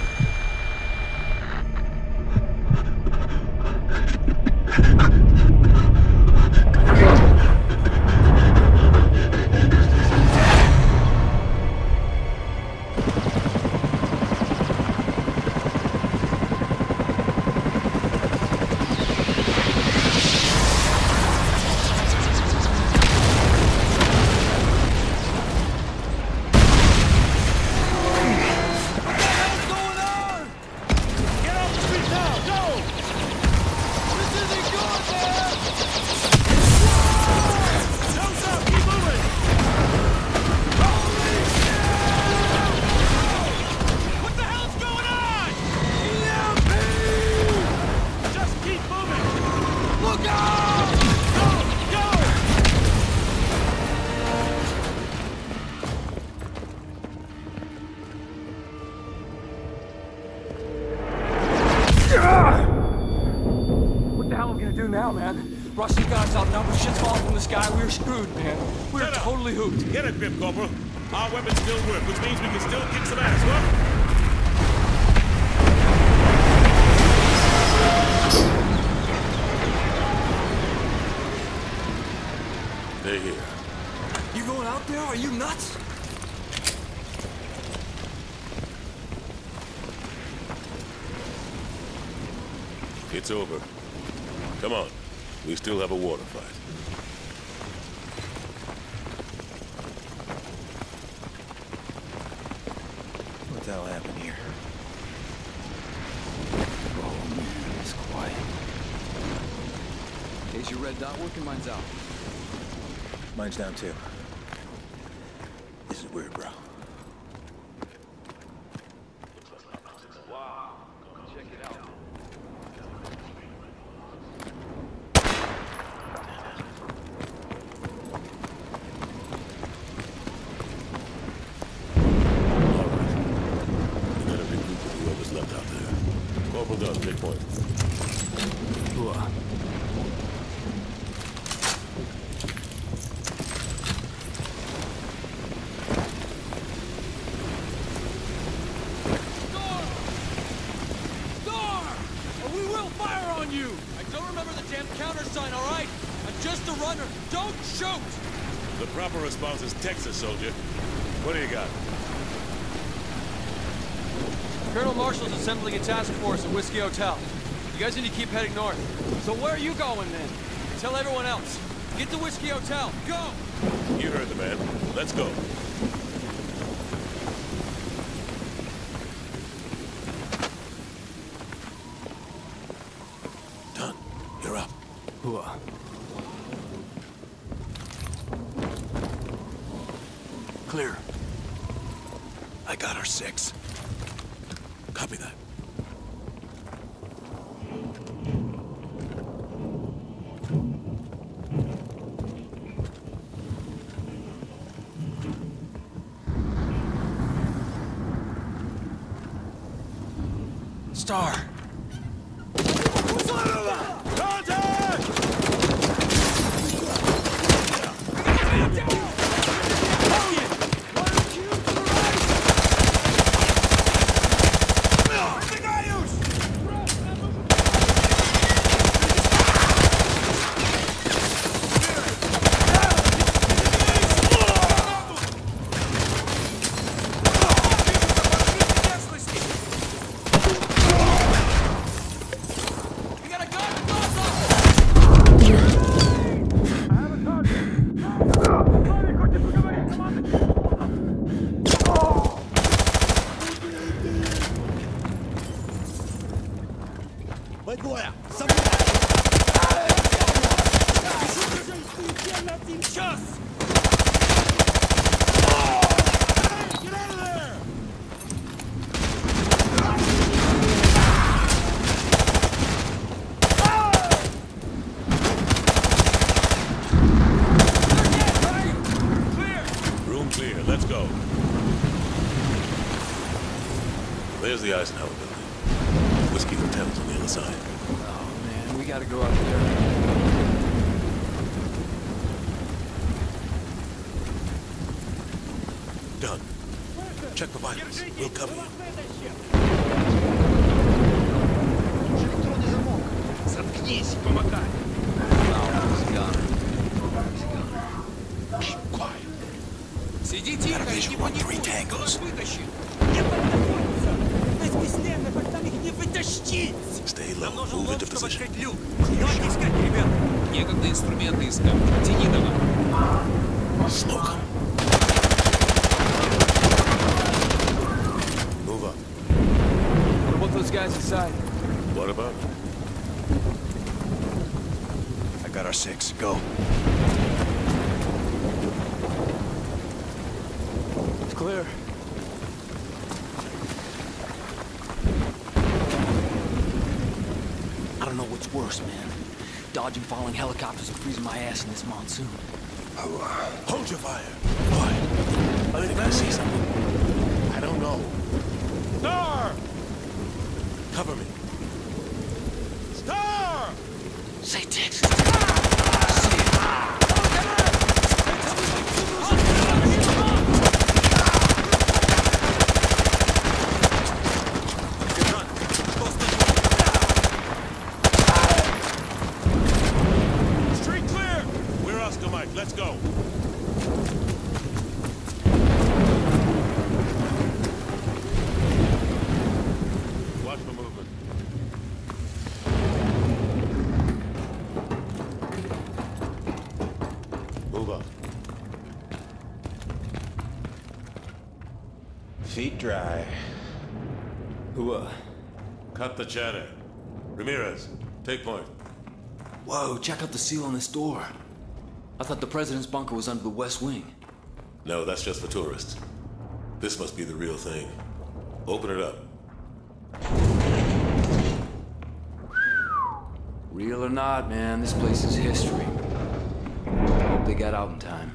Go! now, man. Rusty guards outnumbered, shit's falling from the sky. We're screwed, man. We're totally hooped. Get a grip, Corporal. Our weapons still work, which means we can still kick some ass, huh? They're here. You going out there? Are you nuts? It's over. Come on. We still have a water fight. What the hell happened here? Oh, man, it's quiet. Is your red dot working? Mine's out. Mine's down, too. This is weird, bro. Wow. Check it out. All right. We got a big group of whoever's left out there. Corporal Gunn, take point. Response is Texas, soldier. What do you got? Colonel Marshall's assembling a task force at Whiskey Hotel. You guys need to keep heading north. So where are you going, then? Tell everyone else. Get to Whiskey Hotel. Go! You heard the man. Let's go. Done. You're up. Hooah. Clear. I got our six. Copy that. Star. Dodging falling helicopters and freezing my ass in this monsoon. Oh, hold your fire. What? I think I see something. I don't know. Star! Cover me. Star! Say Texas. Feet dry. Whoa. Cut the chatter. Ramirez, take point. Whoa, check out the seal on this door. I thought the president's bunker was under the west wing. No, that's just for tourists. This must be the real thing. Open it up. Real or not, man, this place is history. Hope they got out in time.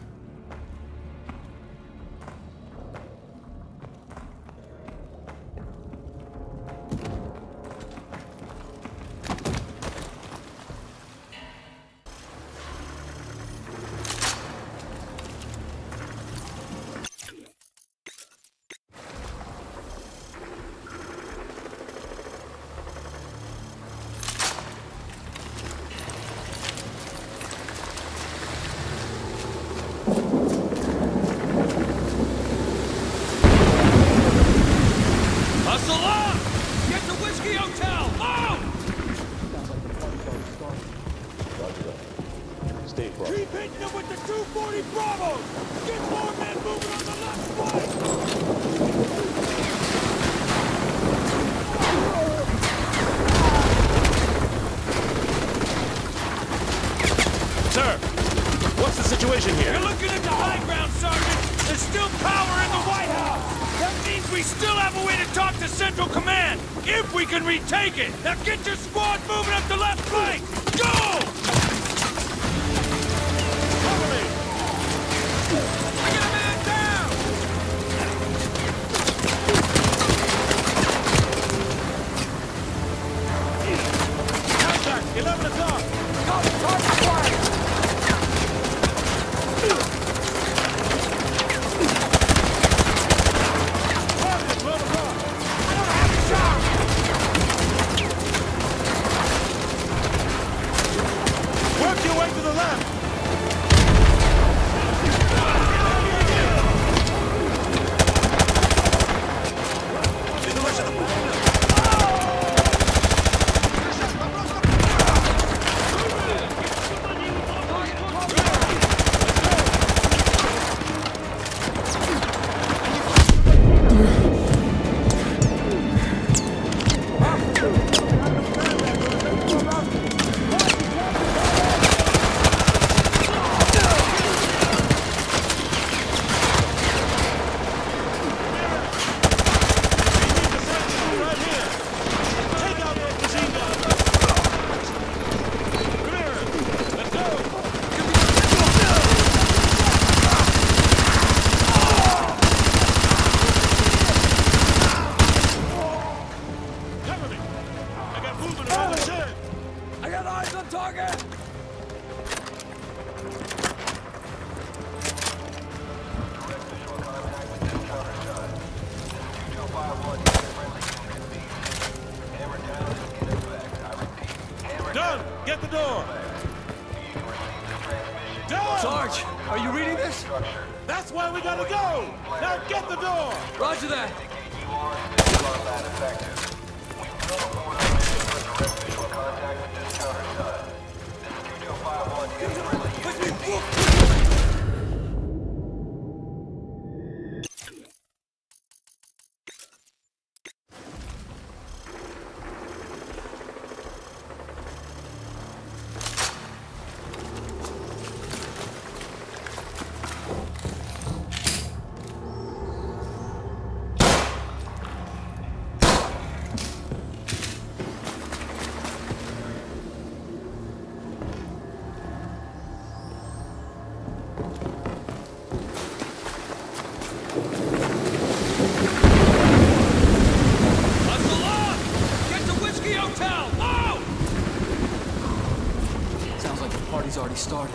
Started.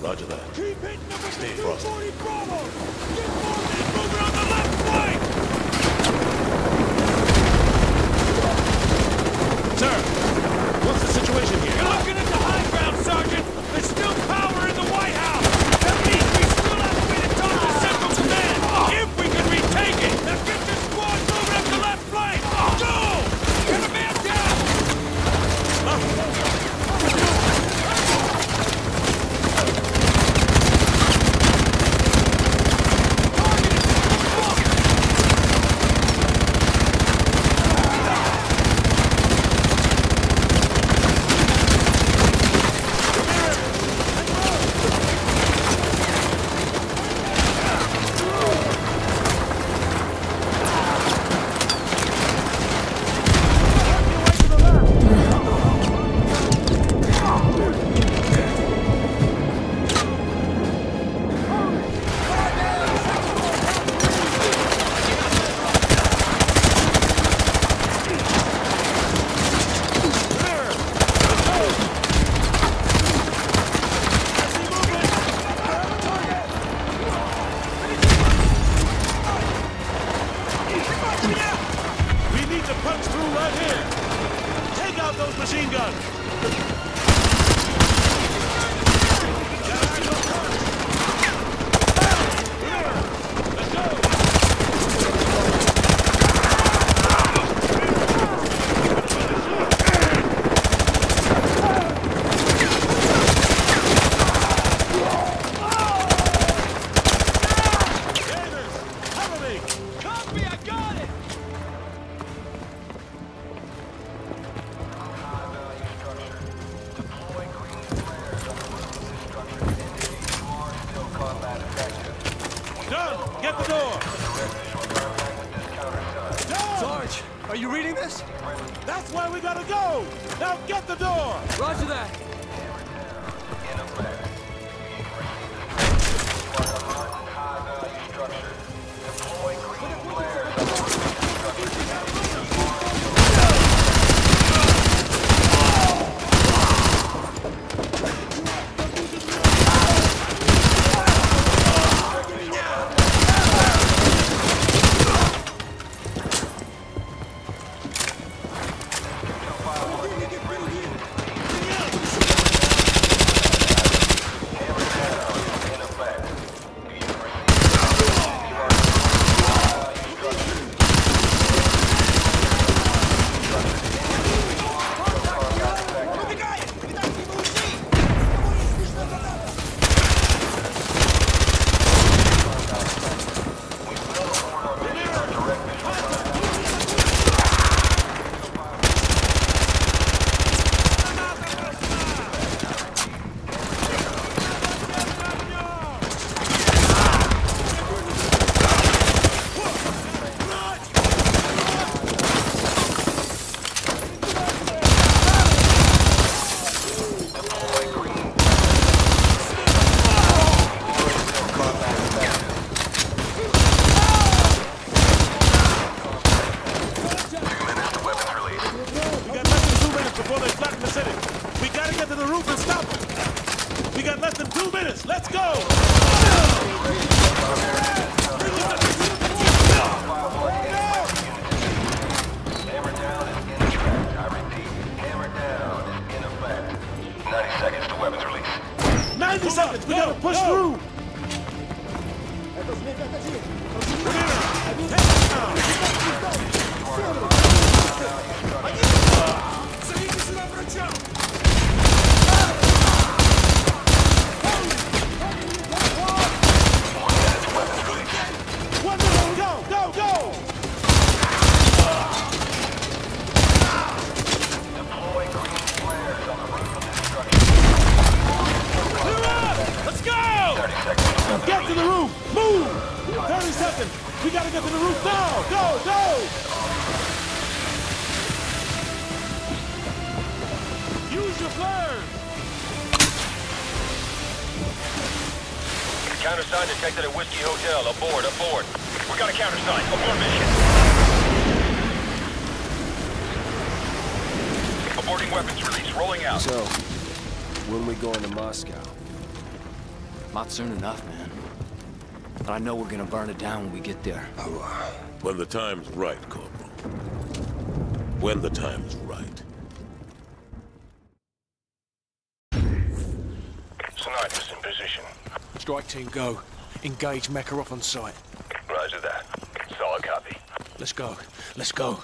Roger that. Keep hitting up at the 240 Bravo! Get Hornet moving on the left flank! Sir, what's the situation here? You're looking at the high ground, Sergeant! There's still power in the White House! That means we still have a way to talk to Central Command! If we can retake it! Now get the squad moving up the left flank! Go! Get a man down! Right here! Take out those machine guns! Countersign detected at Whiskey Hotel. Aboard, aboard. We got a countersign. Aboard mission. Aborting weapons release. Rolling out. So, when we going to Moscow? Not soon enough, man. But I know we're gonna burn it down when we get there. When the time's right, Corporal. When the time's right. Snipers in position. Strike team, go. Engage Makarov on site. Roger that. Solid copy. Let's go. Let's go.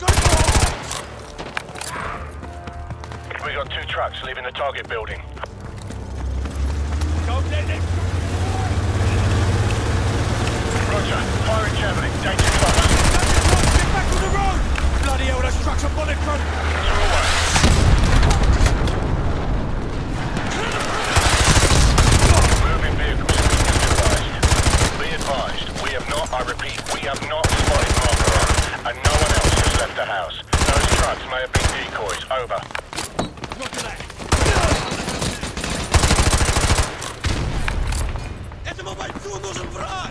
We got two trucks leaving the target building. Go, Dennis! Roger, fire in Germany, danger trucks. Get back on the road! Bloody hell, those trucks are bulletproof! It's all right. We have not, I repeat, we have not spotted Makarov, and no one else has left the house. Those trucks may have been decoys. Over. Roger that. Этому бойцу нужен враг!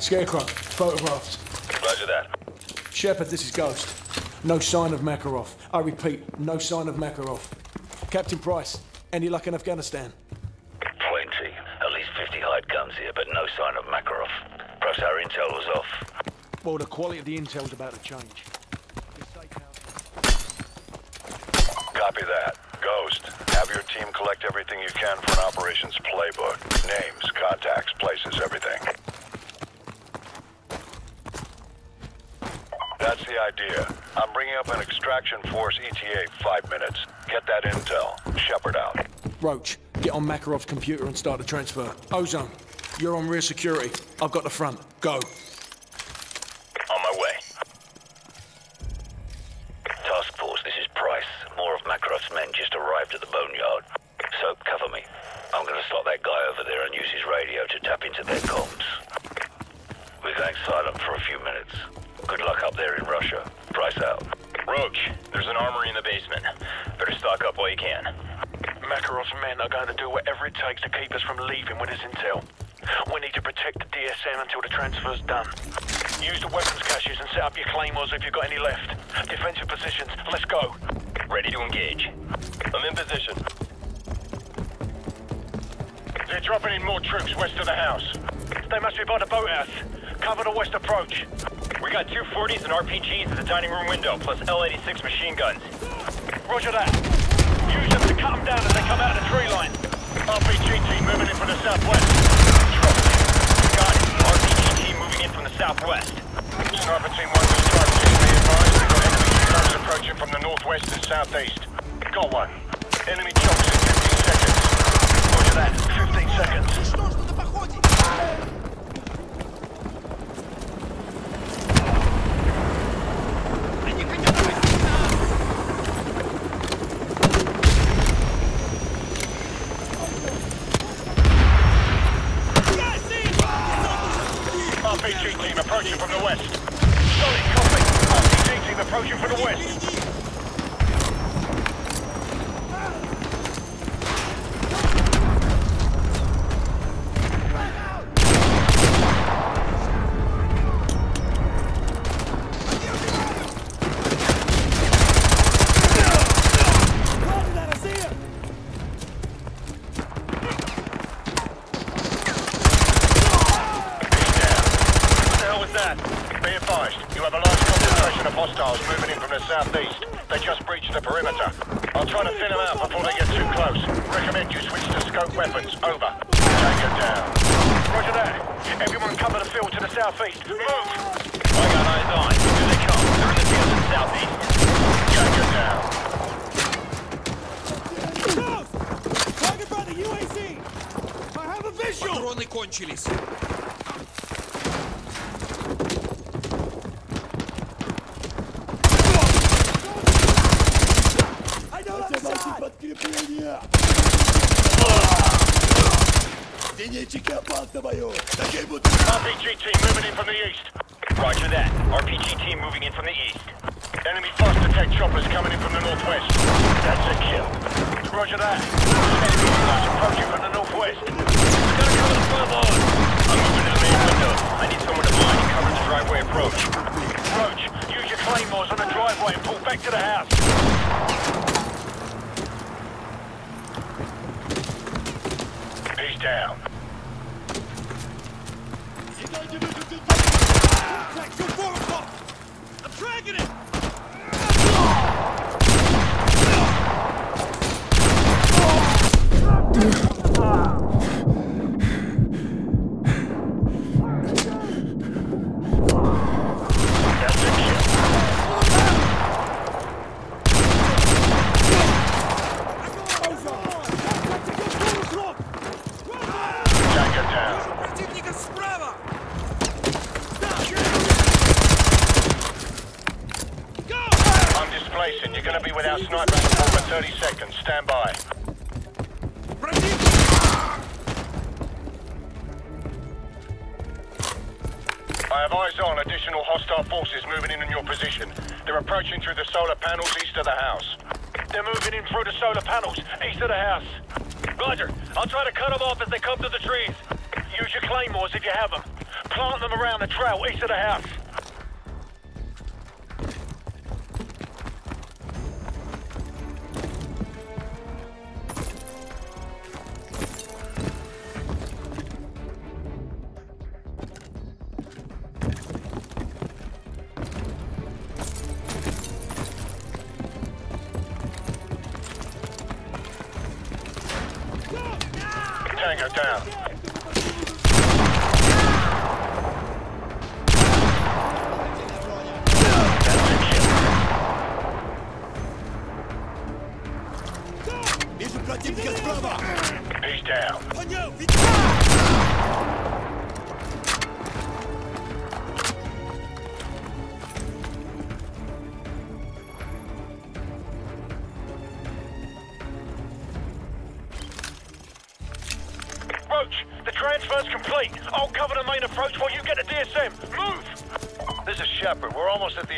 Scarecrow, photographs. Roger that. Shepherd, this is Ghost. No sign of Makarov. I repeat, no sign of Makarov. Captain Price, any luck in Afghanistan? Plenty. At least 50 hide guns here, but no sign of Makarov. Perhaps our intel was off. Well, the quality of the intel's about to change. Copy that. Ghost, have your team collect everything you can for an operations playbook. Names, contacts, places, everything. That's the idea. I'm bringing up an extraction force ETA 5 minutes. Get that intel. Shepherd out. Roach, get on Makarov's computer and start the transfer. Ozone, you're on rear security. I've got the front. Go. On my way. Task force, this is Price. More of Makarov's men just arrived at the boneyard. So, cover me. I'm going to slot that guy over there and use his radio to tap into their comms. We're going silent for a few minutes. Good luck up there in Russia. Price out. Roach, there's an armory in the basement. Better stock up while you can. Makarov's men are going to do whatever it takes to keep us from leaving with his intel. We need to protect the DSM until the transfer's done. Use the weapons caches and set up your claymores if you've got any left. Defensive positions, let's go. Ready to engage. I'm in position. They're dropping in more troops west of the house. They must be by the boathouse. Cover the west approach. We got 240s and RPGs at the dining room window, plus L86 machine guns. Roger that. Use them to cut them down as they come out of the tree line. RPG team moving in from the southwest. Got it. RPG team moving in from the southwest. Sniper team 1 was from the northwest and southeast. Got one. Enemy chunks in 15 seconds. Roger that. 15 seconds. RPG team approaching from the west. Solid copy. RPG team approaching from the west. RPG team moving in from the east. Roger that. RPG team moving in from the east. Enemy fast attack choppers coming in from the northwest. That's a kill. Roger that. Enemy fast approaching from the northwest. We've got to cover the fireboard. I'm moving to the main window. I need someone to mine and cover the driveway approach. Roach, use your claymores on the driveway and pull back to the house. He's down. I'm dragging it! East of the house. Tango down.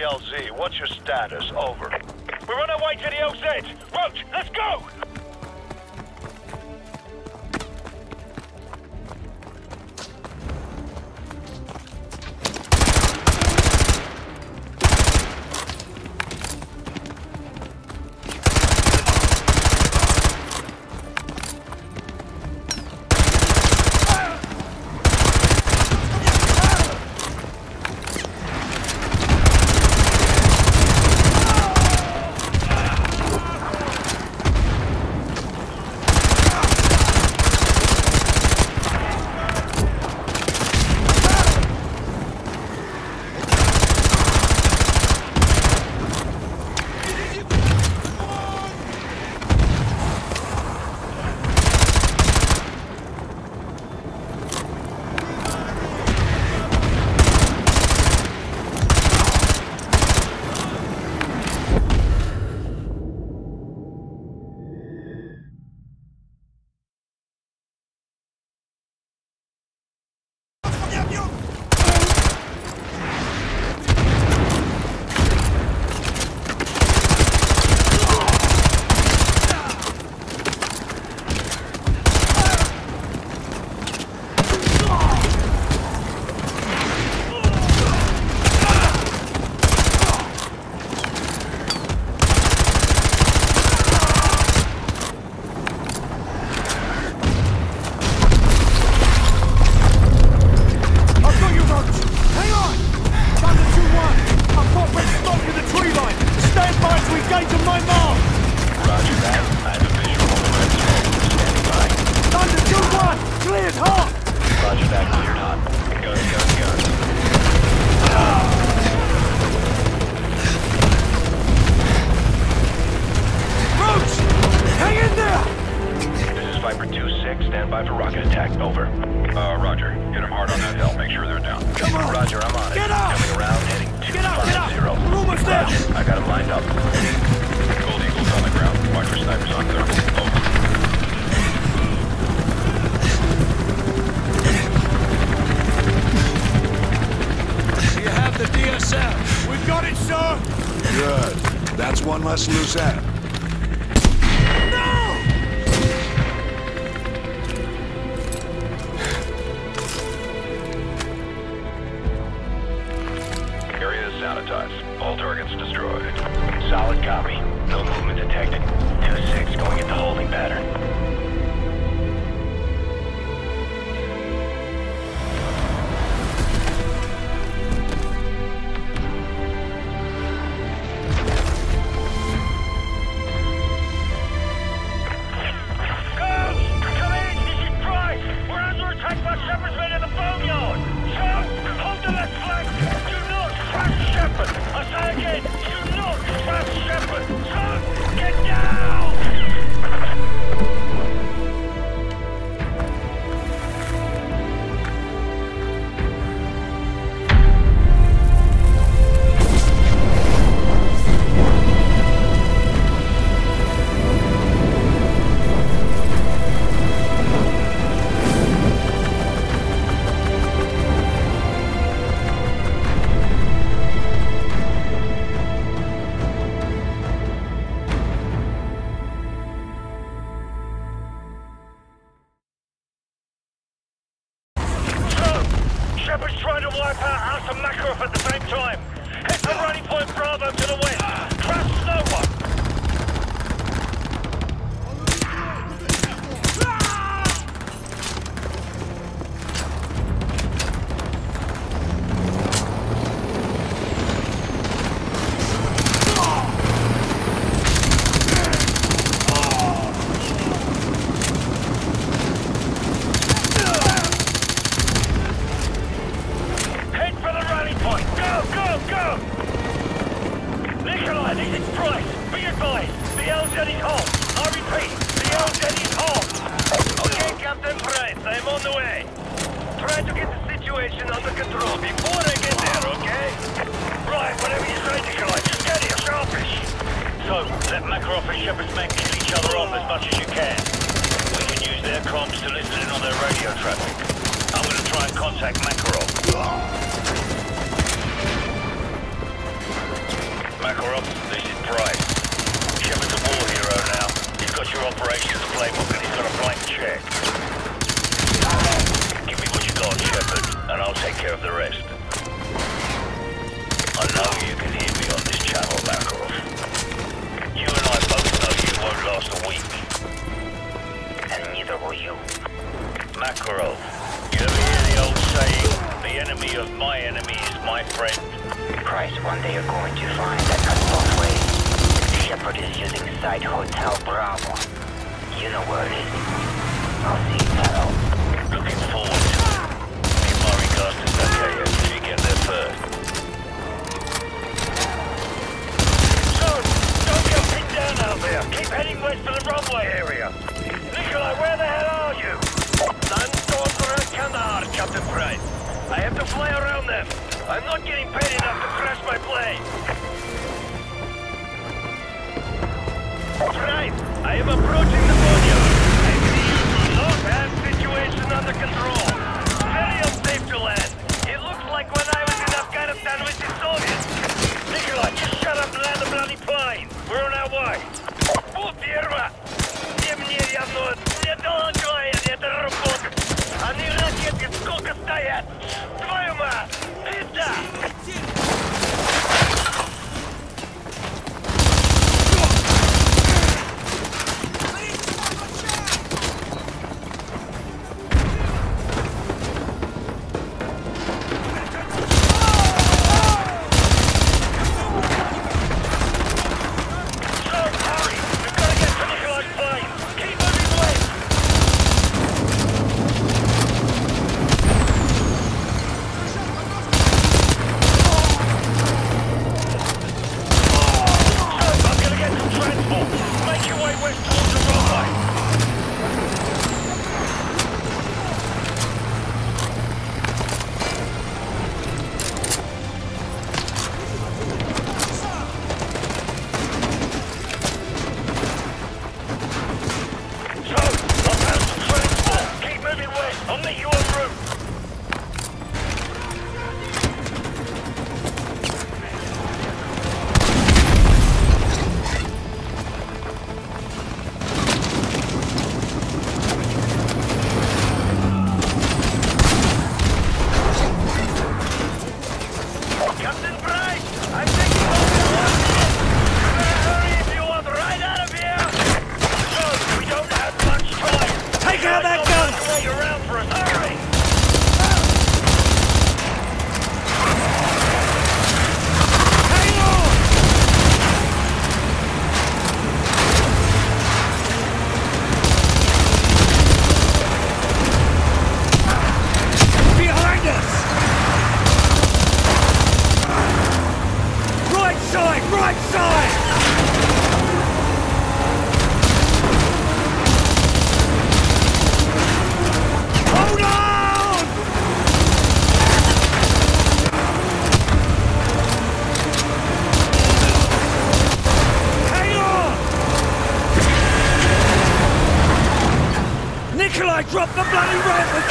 LZ, what's your status? Over. We're on our way to the LZ! Roach, let's go! I got him lined up. Gold Eagle's on the ground. Watch for snipers on thermal. Over. Do you have the DSL? We've got it, sir! Good. That's one less loose end. All targets destroyed. Solid copy. No movement detected. 2-6 going into holding pattern.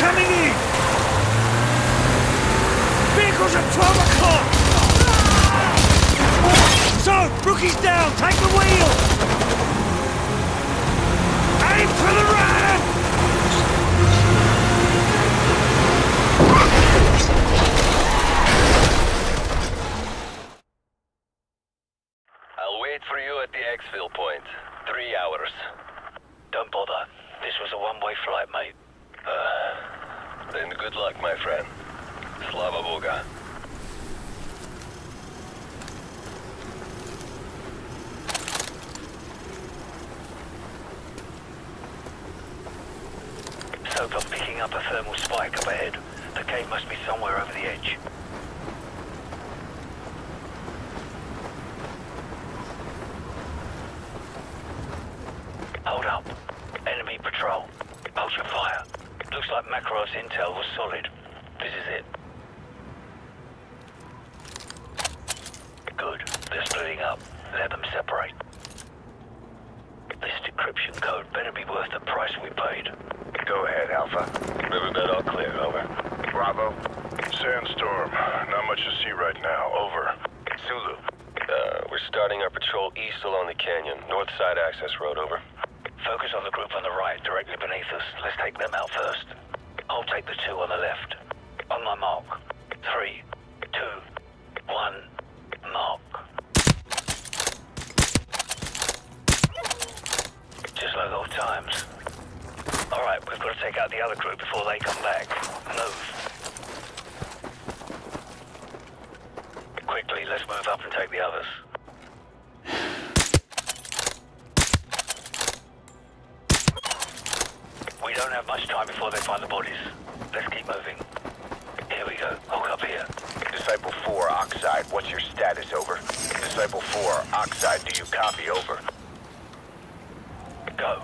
coming in! Vehicles at 12 o'clock! So, rookies down, take the wheel! Aim for the right! I'll wait for you at the exfil point. 3 hours. Don't bother. This was a one-way flight, mate. Then good luck, my friend. Slava Boga. So I'm picking up a thermal spike up ahead. The cave must be somewhere over the edge. Hold up. Enemy patrol. Ultra fire. Looks like Makarov's intel was solid. This is it. Good. They're splitting up. Let them separate. This decryption code better be worth the price we paid. Go ahead, Alpha. Riverbed all clear. Over. Bravo. Sandstorm. Not much to see right now. Over. Zulu. We're starting our patrol east along the canyon. North side access road. Over. Focus on the group on the right, directly beneath us. Let's take them out first. I'll take the two on the left. On my mark. 3, 2, 1, mark. Just like old times. Alright, we've got to take out the other group before they come back. Move. Quickly, let's move up and take the others. We don't have much time before they find the bodies. Let's keep moving. Here we go. Hook up here. Disciple 4, Oxide. What's your status? Over. Disciple 4, Oxide. Do you copy? Over. Go.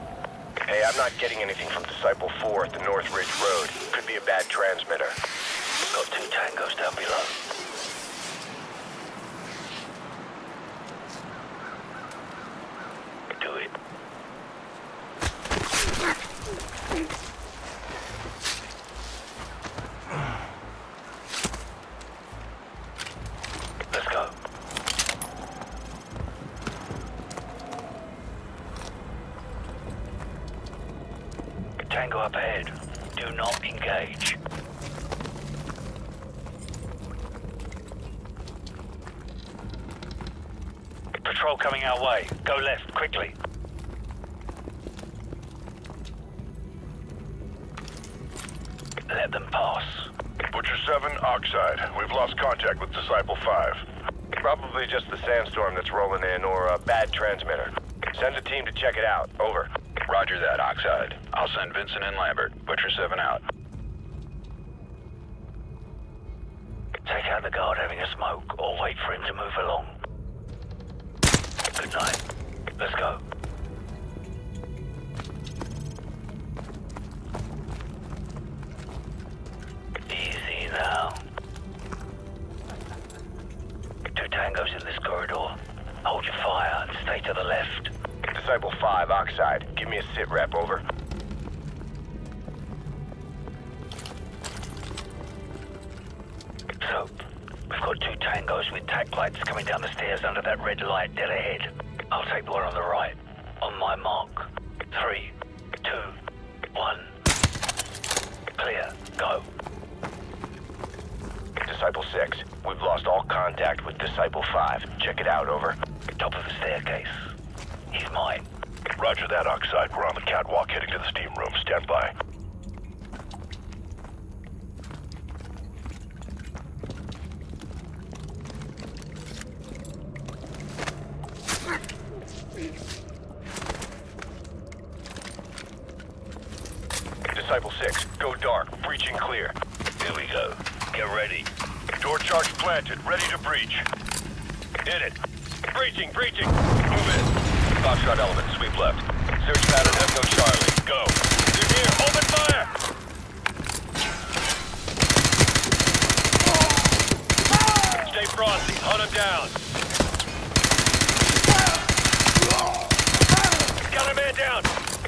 Hey, I'm not getting anything from Disciple 4 at the North Ridge Road. Could be a bad transmitter. Got 2 tangos down below.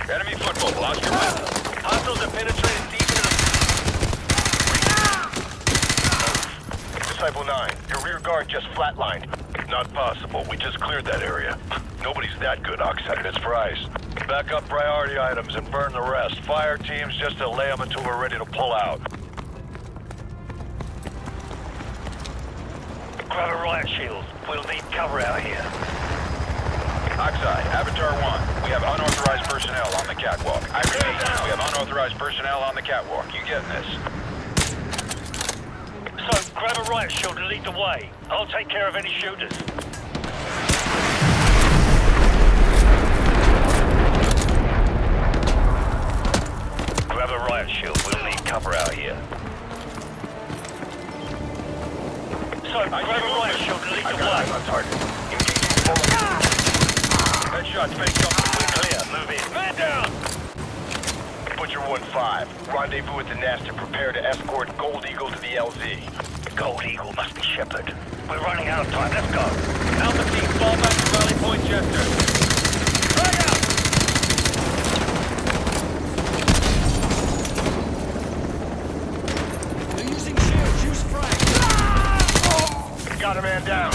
Enemy football, lost your weapon. Hostiles have penetrated deep into the... Disciple 9, your rear guard just flatlined. Not possible, we just cleared that area. Nobody's that good, Oxide, it's prize. Back up priority items and burn the rest. Fire teams just to lay them until we're ready to pull out. Grab a riot shield. We'll need cover out here. Oxide, Avatar 1, we have unauthorized personnel on the catwalk. I repeat, we have unauthorized personnel on the catwalk. You getting this? So, grab a riot shield and lead the way. I'll take care of any shooters. Grab a riot shield. We'll need cover out here. So, grab a riot shield and lead the way. I'm on target. Engaging forward. Headshot face up. Clear. Move in. Man down! Butcher 1-5, rendezvous with the nest and prepare to escort Gold Eagle to the LZ. Gold Eagle must be Shepherd. We're running out of time, let's go. Alpha team, fall back to Valley Point, Chester. Hurry up! They're using shields, use frag. Ah! Oh! Got a man down.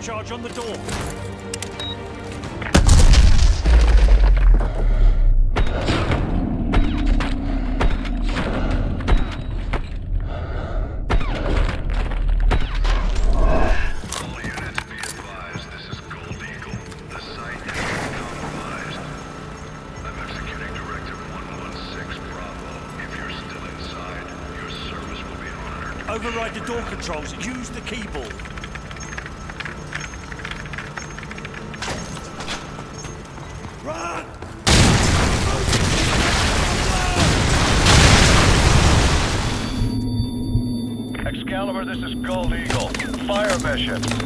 Charge on the door. All units be advised, this is Gold Eagle. The site is compromised. I'm executing directive 116 Bravo. If you're still inside, your service will be honored. Override the door controls. Use the keyboard.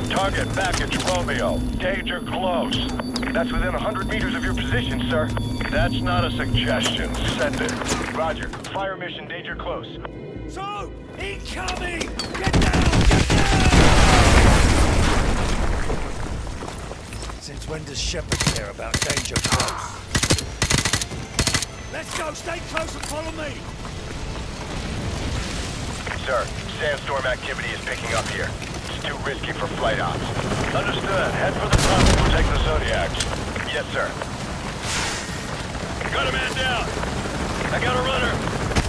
Target back at Romeo. Danger close. That's within 100 meters of your position, sir. That's not a suggestion. Send it. Roger. Fire mission danger close. So, incoming! Get down! Get down! Since when does Shepherd care about danger close? Let's go! Stay close and follow me! Sir, sandstorm activity is picking up here. Too risky for flight ops. Understood. Head for the top and protect the Zodiacs. Yes, sir. Got a man down. I got a runner.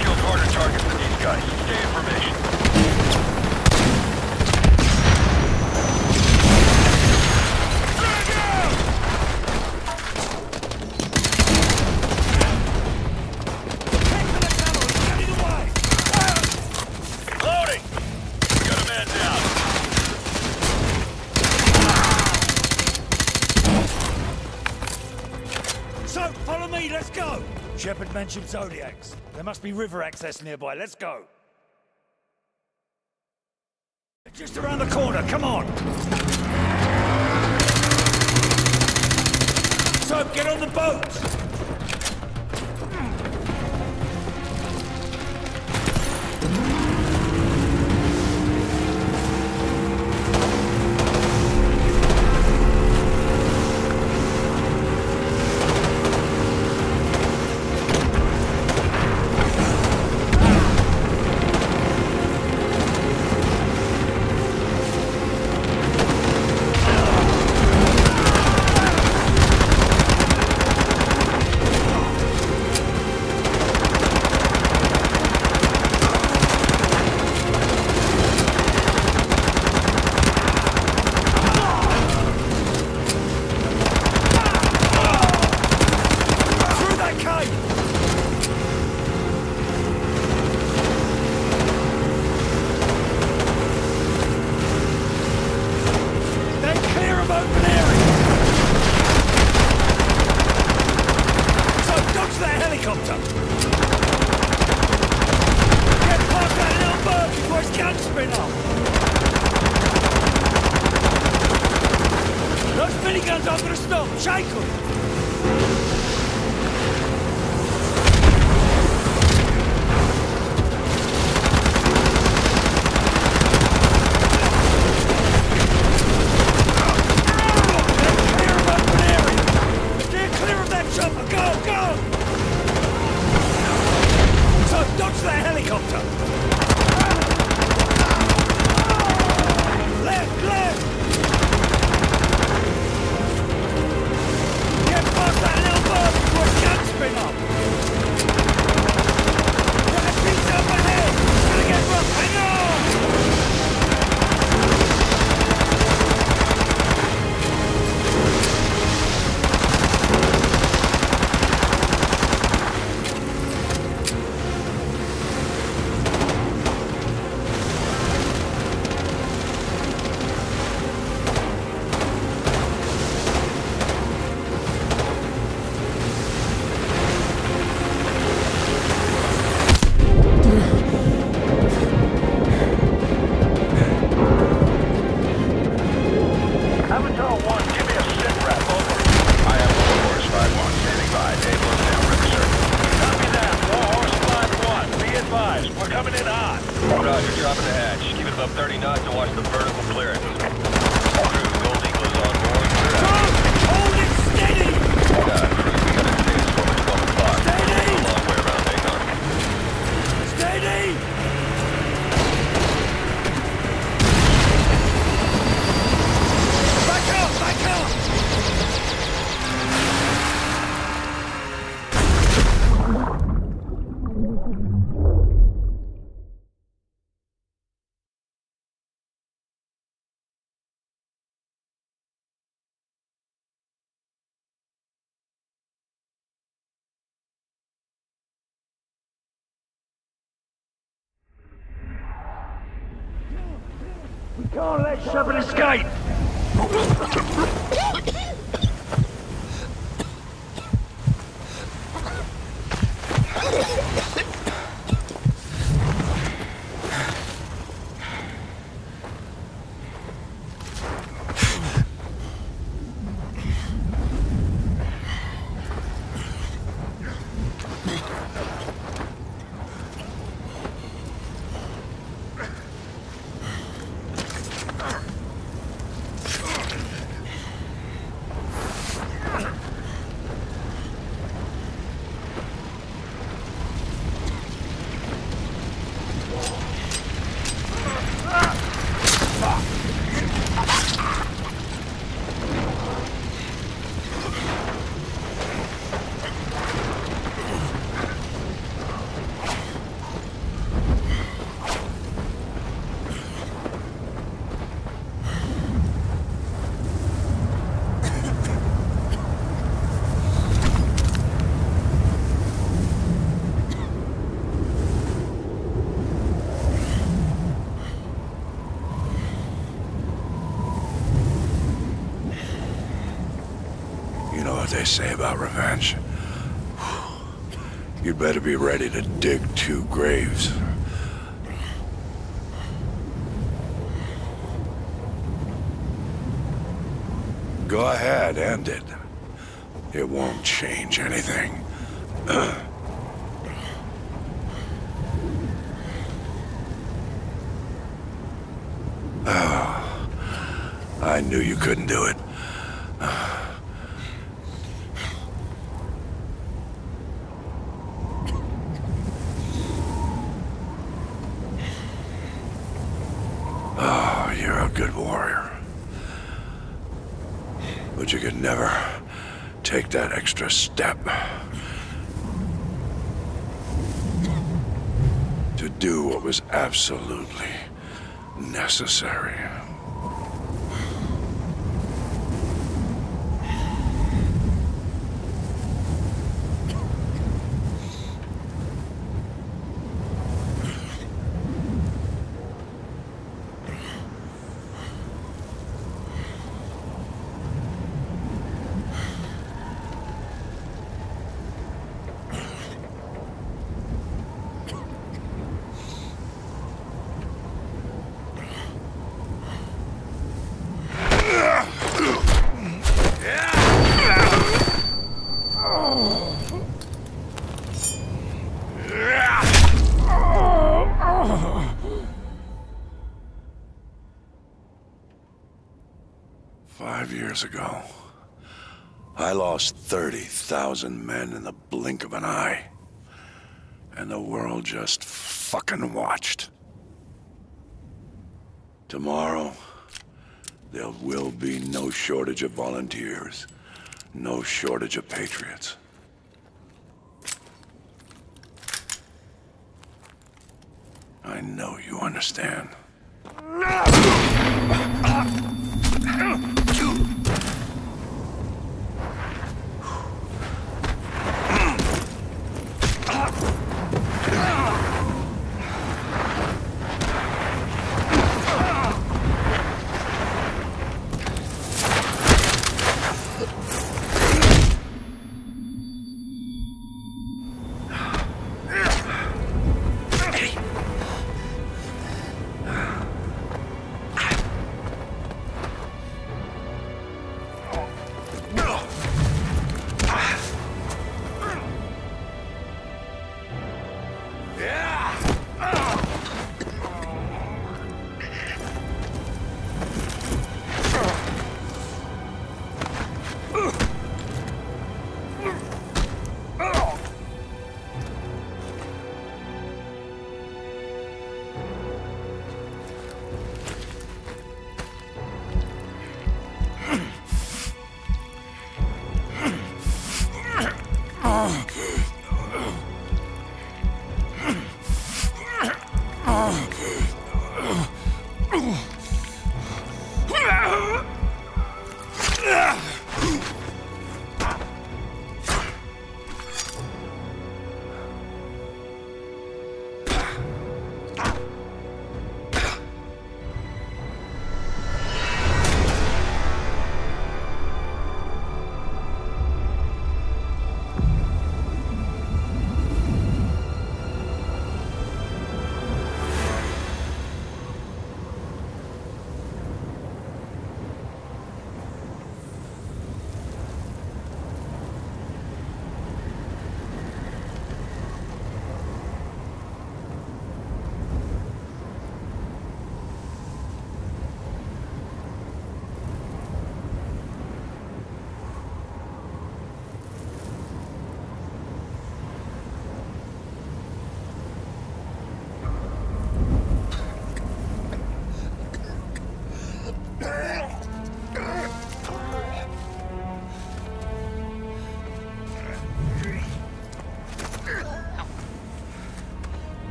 Killed Hornet targets for these guys. Stay in formation. Shepherd mentioned Zodiacs. There must be river access nearby. Let's go. Just around the corner. Come on. So, get on the boat. Roger, dropping the hatch. Keep it above 30 knots and watch the vertical clearance. Crew, Gold Eagle's on board. Hold it steady! Crew, we got a chase for 12 o'clock. Steady! A long way around, hang on. Steady! Back up! Back up! Can't let Shepherd escape! They say about revenge. You'd better be ready to dig two graves. Go ahead, end it. It won't change anything. Oh, I knew you couldn't do it. Never take that extra step to do what was absolutely necessary. Ago, I lost 30,000 men in the blink of an eye, and the world just fucking watched. Tomorrow, there will be no shortage of volunteers, no shortage of patriots. I know you understand.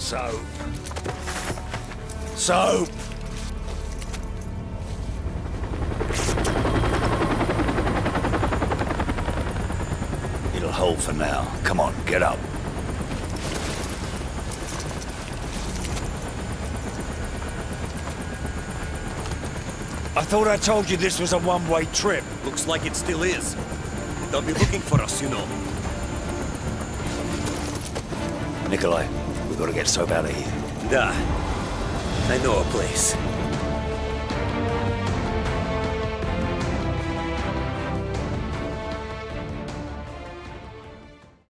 So... It'll hold for now. Come on, get up. I thought I told you this was a one-way trip. Looks like it still is. They'll be looking for us, you know. Nikolai, we've got to get soap out of here. I know a place.